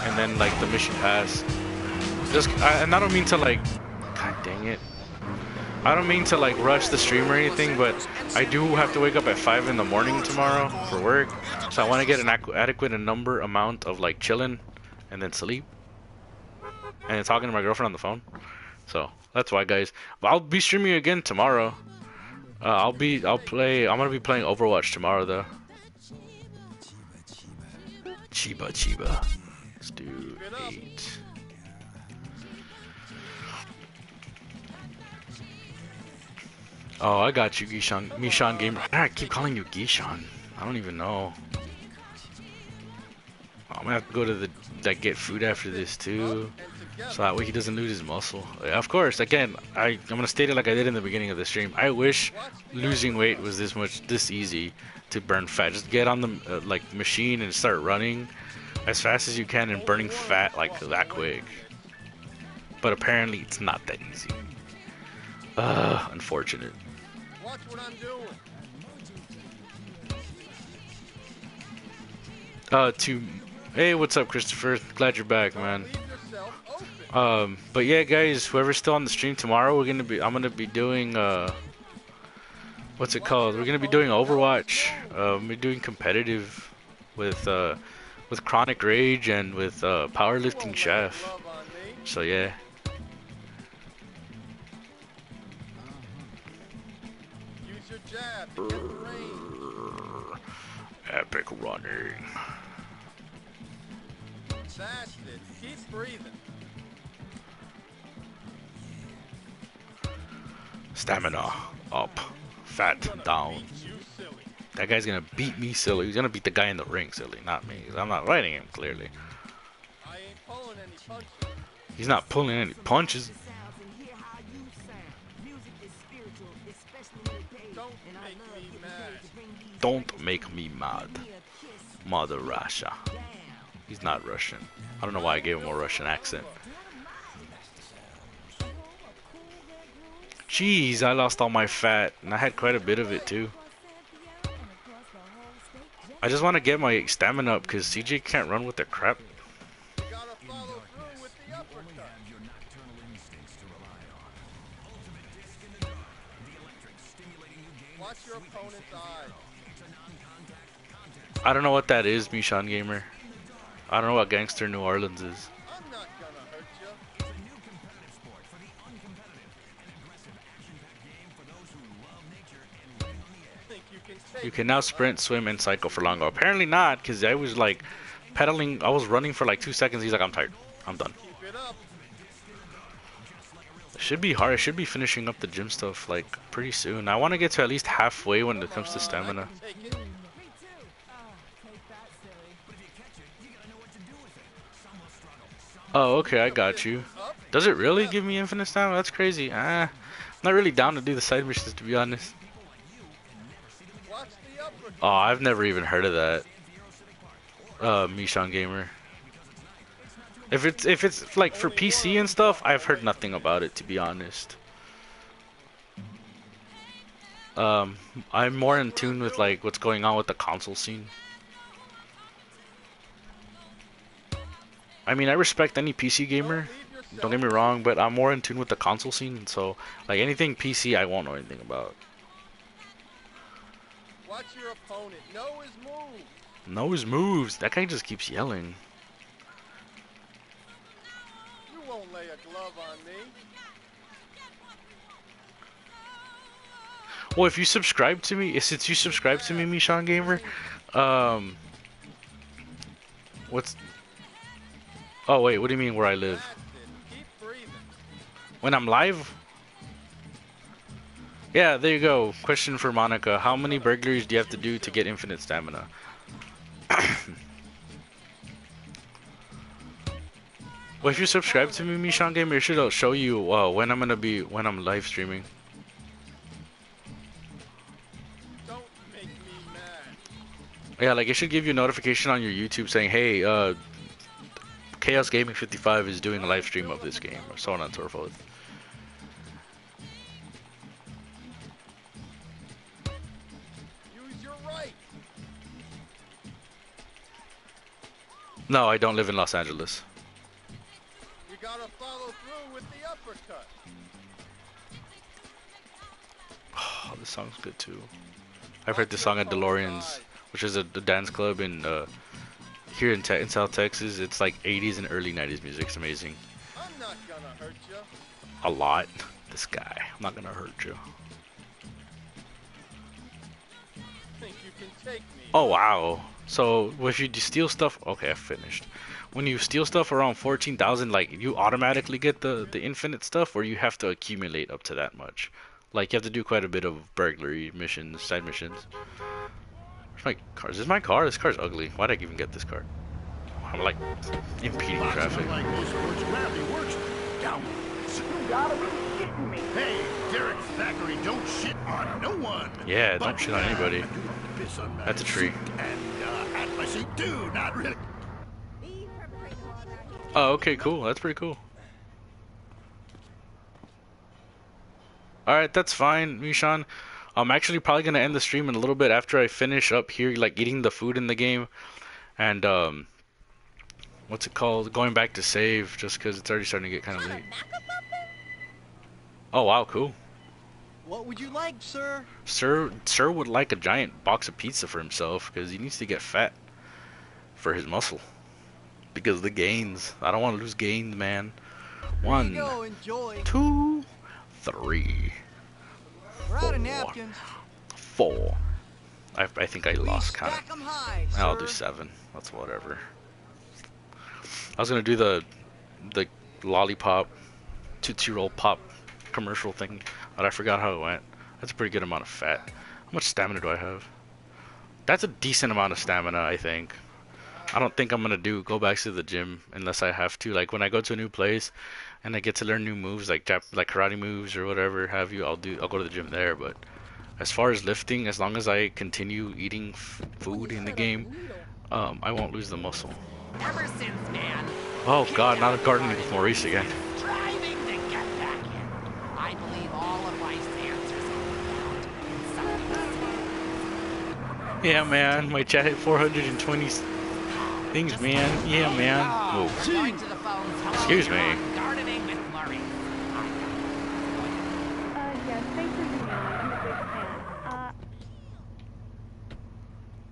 and then, like, the mission pass. Just, I, and I don't mean to, like, God dang it. I don't mean to, like, rush the stream or anything, but I do have to wake up at five in the morning tomorrow for work. So I want to get an adequate number amount of, like, chilling. And then sleep. And talking to my girlfriend on the phone. So that's why, guys. But I'll be streaming again tomorrow. Uh, I'll be, I'll play. I'm gonna be playing Overwatch tomorrow, though. Chiba, chiba. Let's do eight. Oh, I got you, Gishan. Mishan Gamer. Why do I keep calling you Gishan? I don't even know. I'm gonna have to go to the like get food after this too, so that way he doesn't lose his muscle. Like, of course, again, I I'm gonna state it like I did in the beginning of the stream. I wish losing weight was this much this easy to burn fat. Just get on the uh, like machine and start running as fast as you can and burning fat like that quick. But apparently, it's not that easy. Uh, unfortunate. Watch what I'm doing. Uh, to. Hey, what's up, Christopher? Glad you're back, man. Um, but yeah, guys, whoever's still on the stream tomorrow, we're gonna be. I'm gonna be doing. Uh, what's it called? We're gonna be doing Overwatch. Uh, we're doing competitive, with uh, with Chronic Rage and with uh, Powerlifting Chef. So yeah. Use your jab. Epic running. That's it. Keep breathing. Stamina up, fat down. That guy's gonna beat me silly. He's gonna beat the guy in the ring silly, not me. I'm not fighting him clearly. I ain't pulling any punches. He's not pulling any punches. Don't make me mad, Mother Russia. He's not Russian. I don't know why I gave him a Russian accent. Jeez, I lost all my fat, and I had quite a bit of it too. I just want to get my stamina up because C J can't run with the crap. Watch your opponent's eyes. I don't know what that is, Mishan Gamer. I don't know what Gangster New Orleans is. I'm not gonna hurt you. It's a new competitive sport for the uncompetitive, an aggressive action-packed game for those who love nature and live on the edge. Think you can take You can now sprint, swim, and cycle for longer. Apparently not, because I was like pedaling. I was running for like two seconds. He's like, I'm tired. I'm done. Keep it up. It should be hard. I should be finishing up the gym stuff like pretty soon. I want to get to at least halfway when Come it comes on, to stamina. Oh, okay, I got you. Does it really give me infinite stamina? That's crazy. Ah, I'm not really down to do the side missions, to be honest. Oh, I've never even heard of that. Uh, Mishan Gamer. If it's, if it's like for P C and stuff, I've heard nothing about it, to be honest. Um, I'm more in tune with like what's going on with the console scene. I mean, I respect any P C gamer, don't get me wrong, but I'm more in tune with the console scene, so, like, anything P C, I won't know anything about. Watch your opponent. Know his moves. Know his moves. That guy just keeps yelling. You won't lay a glove on me. Well, if you subscribe to me, since you subscribe to me, Mishan Gamer, um, what's... Oh wait, what do you mean where I live? When I'm live? Yeah, there you go. Question for Monica. How many burglaries do you have to do to get infinite stamina? Well, if you subscribe to me, Mishan Gamer, it should show you uh, when I'm gonna be when I'm live streaming. Yeah, like it should give you a notification on your YouTube saying, hey, uh Chaos Gaming fifty-five is doing a live stream of this game, or so on and so forth. Use your right. No, I don't live in Los Angeles. You gotta follow through with the uppercut. Oh, this song's good too. I've heard this song at DeLorean's, which is a, a dance club in. Uh, Here in, te in South Texas, it's like eighties and early nineties music. It's amazing. I'm not gonna hurt you. A lot. This guy. I'm not gonna hurt you. Think you can take me. Oh wow. So if you steal stuff, okay, I finished. When you steal stuff around fourteen thousand, like you automatically get the the infinite stuff, or you have to accumulate up to that much. Like you have to do quite a bit of burglary missions, side missions. My car. Is this my car? This car's ugly. Why did I even get this car? I'm like impeding traffic. Like most words, gravity works downwards. You gotta be kidding me. Hey, Derek Thackeray, don't shit on no one. Yeah, but don't shit on anybody. On That's a treat. And uh, at my seat, dude, not really. Oh, okay, cool. That's pretty cool. Alright, that's fine, Mishan. I'm actually probably going to end the stream in a little bit after I finish up here, like, eating the food in the game. And, um, what's it called? Going back to save, just because it's already starting to get kind of late. Oh, wow, cool. What would you like, sir? Sir, sir would like a giant box of pizza for himself, because he needs to get fat for his muscle. Because the gains. I don't want to lose gains, man. One, go, two, three, four, four. I, I think I lost count. I'll do seven. That's whatever. I was gonna do the the lollipop tootsie roll pop commercial thing, but I forgot how it went. That's a pretty good amount of fat. How much stamina do I have? That's a decent amount of stamina, I think. I don't think I'm gonna do go back to the gym unless I have to. Like when I go to a new place and I get to learn new moves, like Jap like karate moves or whatever have you, I'll do. I'll go to the gym there. But as far as lifting, as long as I continue eating f food in the game, um, I won't lose the muscle. Ever since, man. Oh God, not a gardening with Maurice again. Driving to get back in. I believe all of my answers are found. Yeah, man. My chat hit four hundred twenty things, man. Yeah, man. Whoa. Excuse me.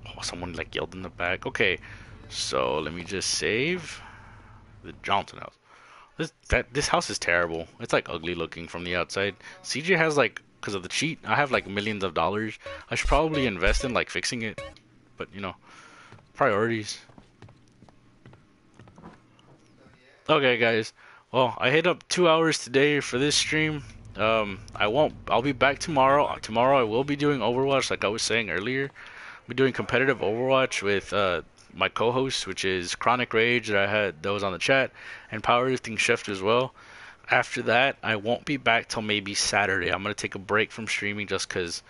Oh, someone like yelled in the back. Okay. So let me just save the Johnson house. This that this house is terrible. It's like ugly looking from the outside. C J has like, because of the cheat, I have like millions of dollars. I should probably invest in like fixing it, but you know, priorities. Okay, guys. Well, I hit up two hours today for this stream. Um, I won't. I'll be back tomorrow. Tomorrow I will be doing Overwatch, like I was saying earlier. I'll be doing competitive Overwatch with uh. my co-host, which is Chronic Rage that I had that was on the chat, and Powerlifting Chef as well. After that, I won't be back till maybe Saturday. I'm gonna take a break from streaming just because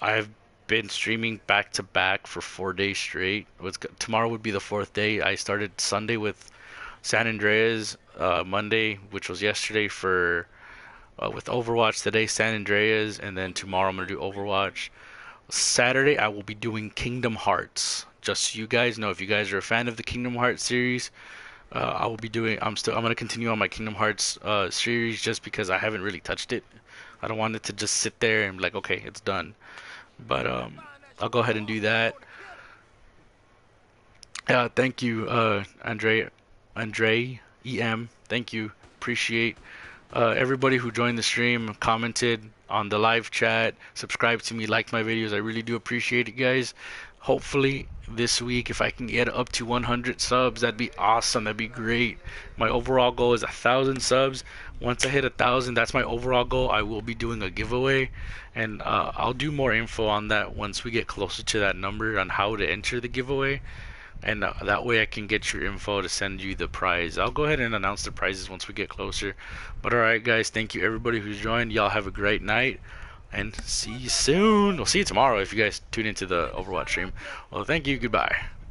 I've been streaming back to back for four days straight. What's tomorrow would be the fourth day. I started Sunday with San Andreas, uh, Monday, which was yesterday, for uh, with Overwatch, today San Andreas, and then tomorrow I'm gonna do Overwatch. Saturday I will be doing Kingdom Hearts. Just so you guys know, if you guys are a fan of the Kingdom Hearts series, uh, I will be doing. I'm still. I'm gonna continue on my Kingdom Hearts uh, series just because I haven't really touched it. I don't want it to just sit there and be like, okay, it's done. But um, I'll go ahead and do that. Uh, thank you, uh, Andre, Andre E M. Thank you. Appreciate uh, everybody who joined the stream, commented on the live chat, subscribed to me, liked my videos. I really do appreciate it, guys. Hopefully this week, if I can get up to one hundred subs, that'd be awesome. That'd be great. My overall goal is a thousand subs. Once I hit a thousand, that's my overall goal. I will be doing a giveaway, and uh, I'll do more info on that once we get closer to that number on how to enter the giveaway, and uh, that way I can get your info to send you the prize. I'll go ahead and announce the prizes once we get closer. But all right, guys, thank you everybody who's joined. Y'all have a great night. And see you soon. We'll see you tomorrow if you guys tune into the Overwatch stream. Well, thank you. Goodbye.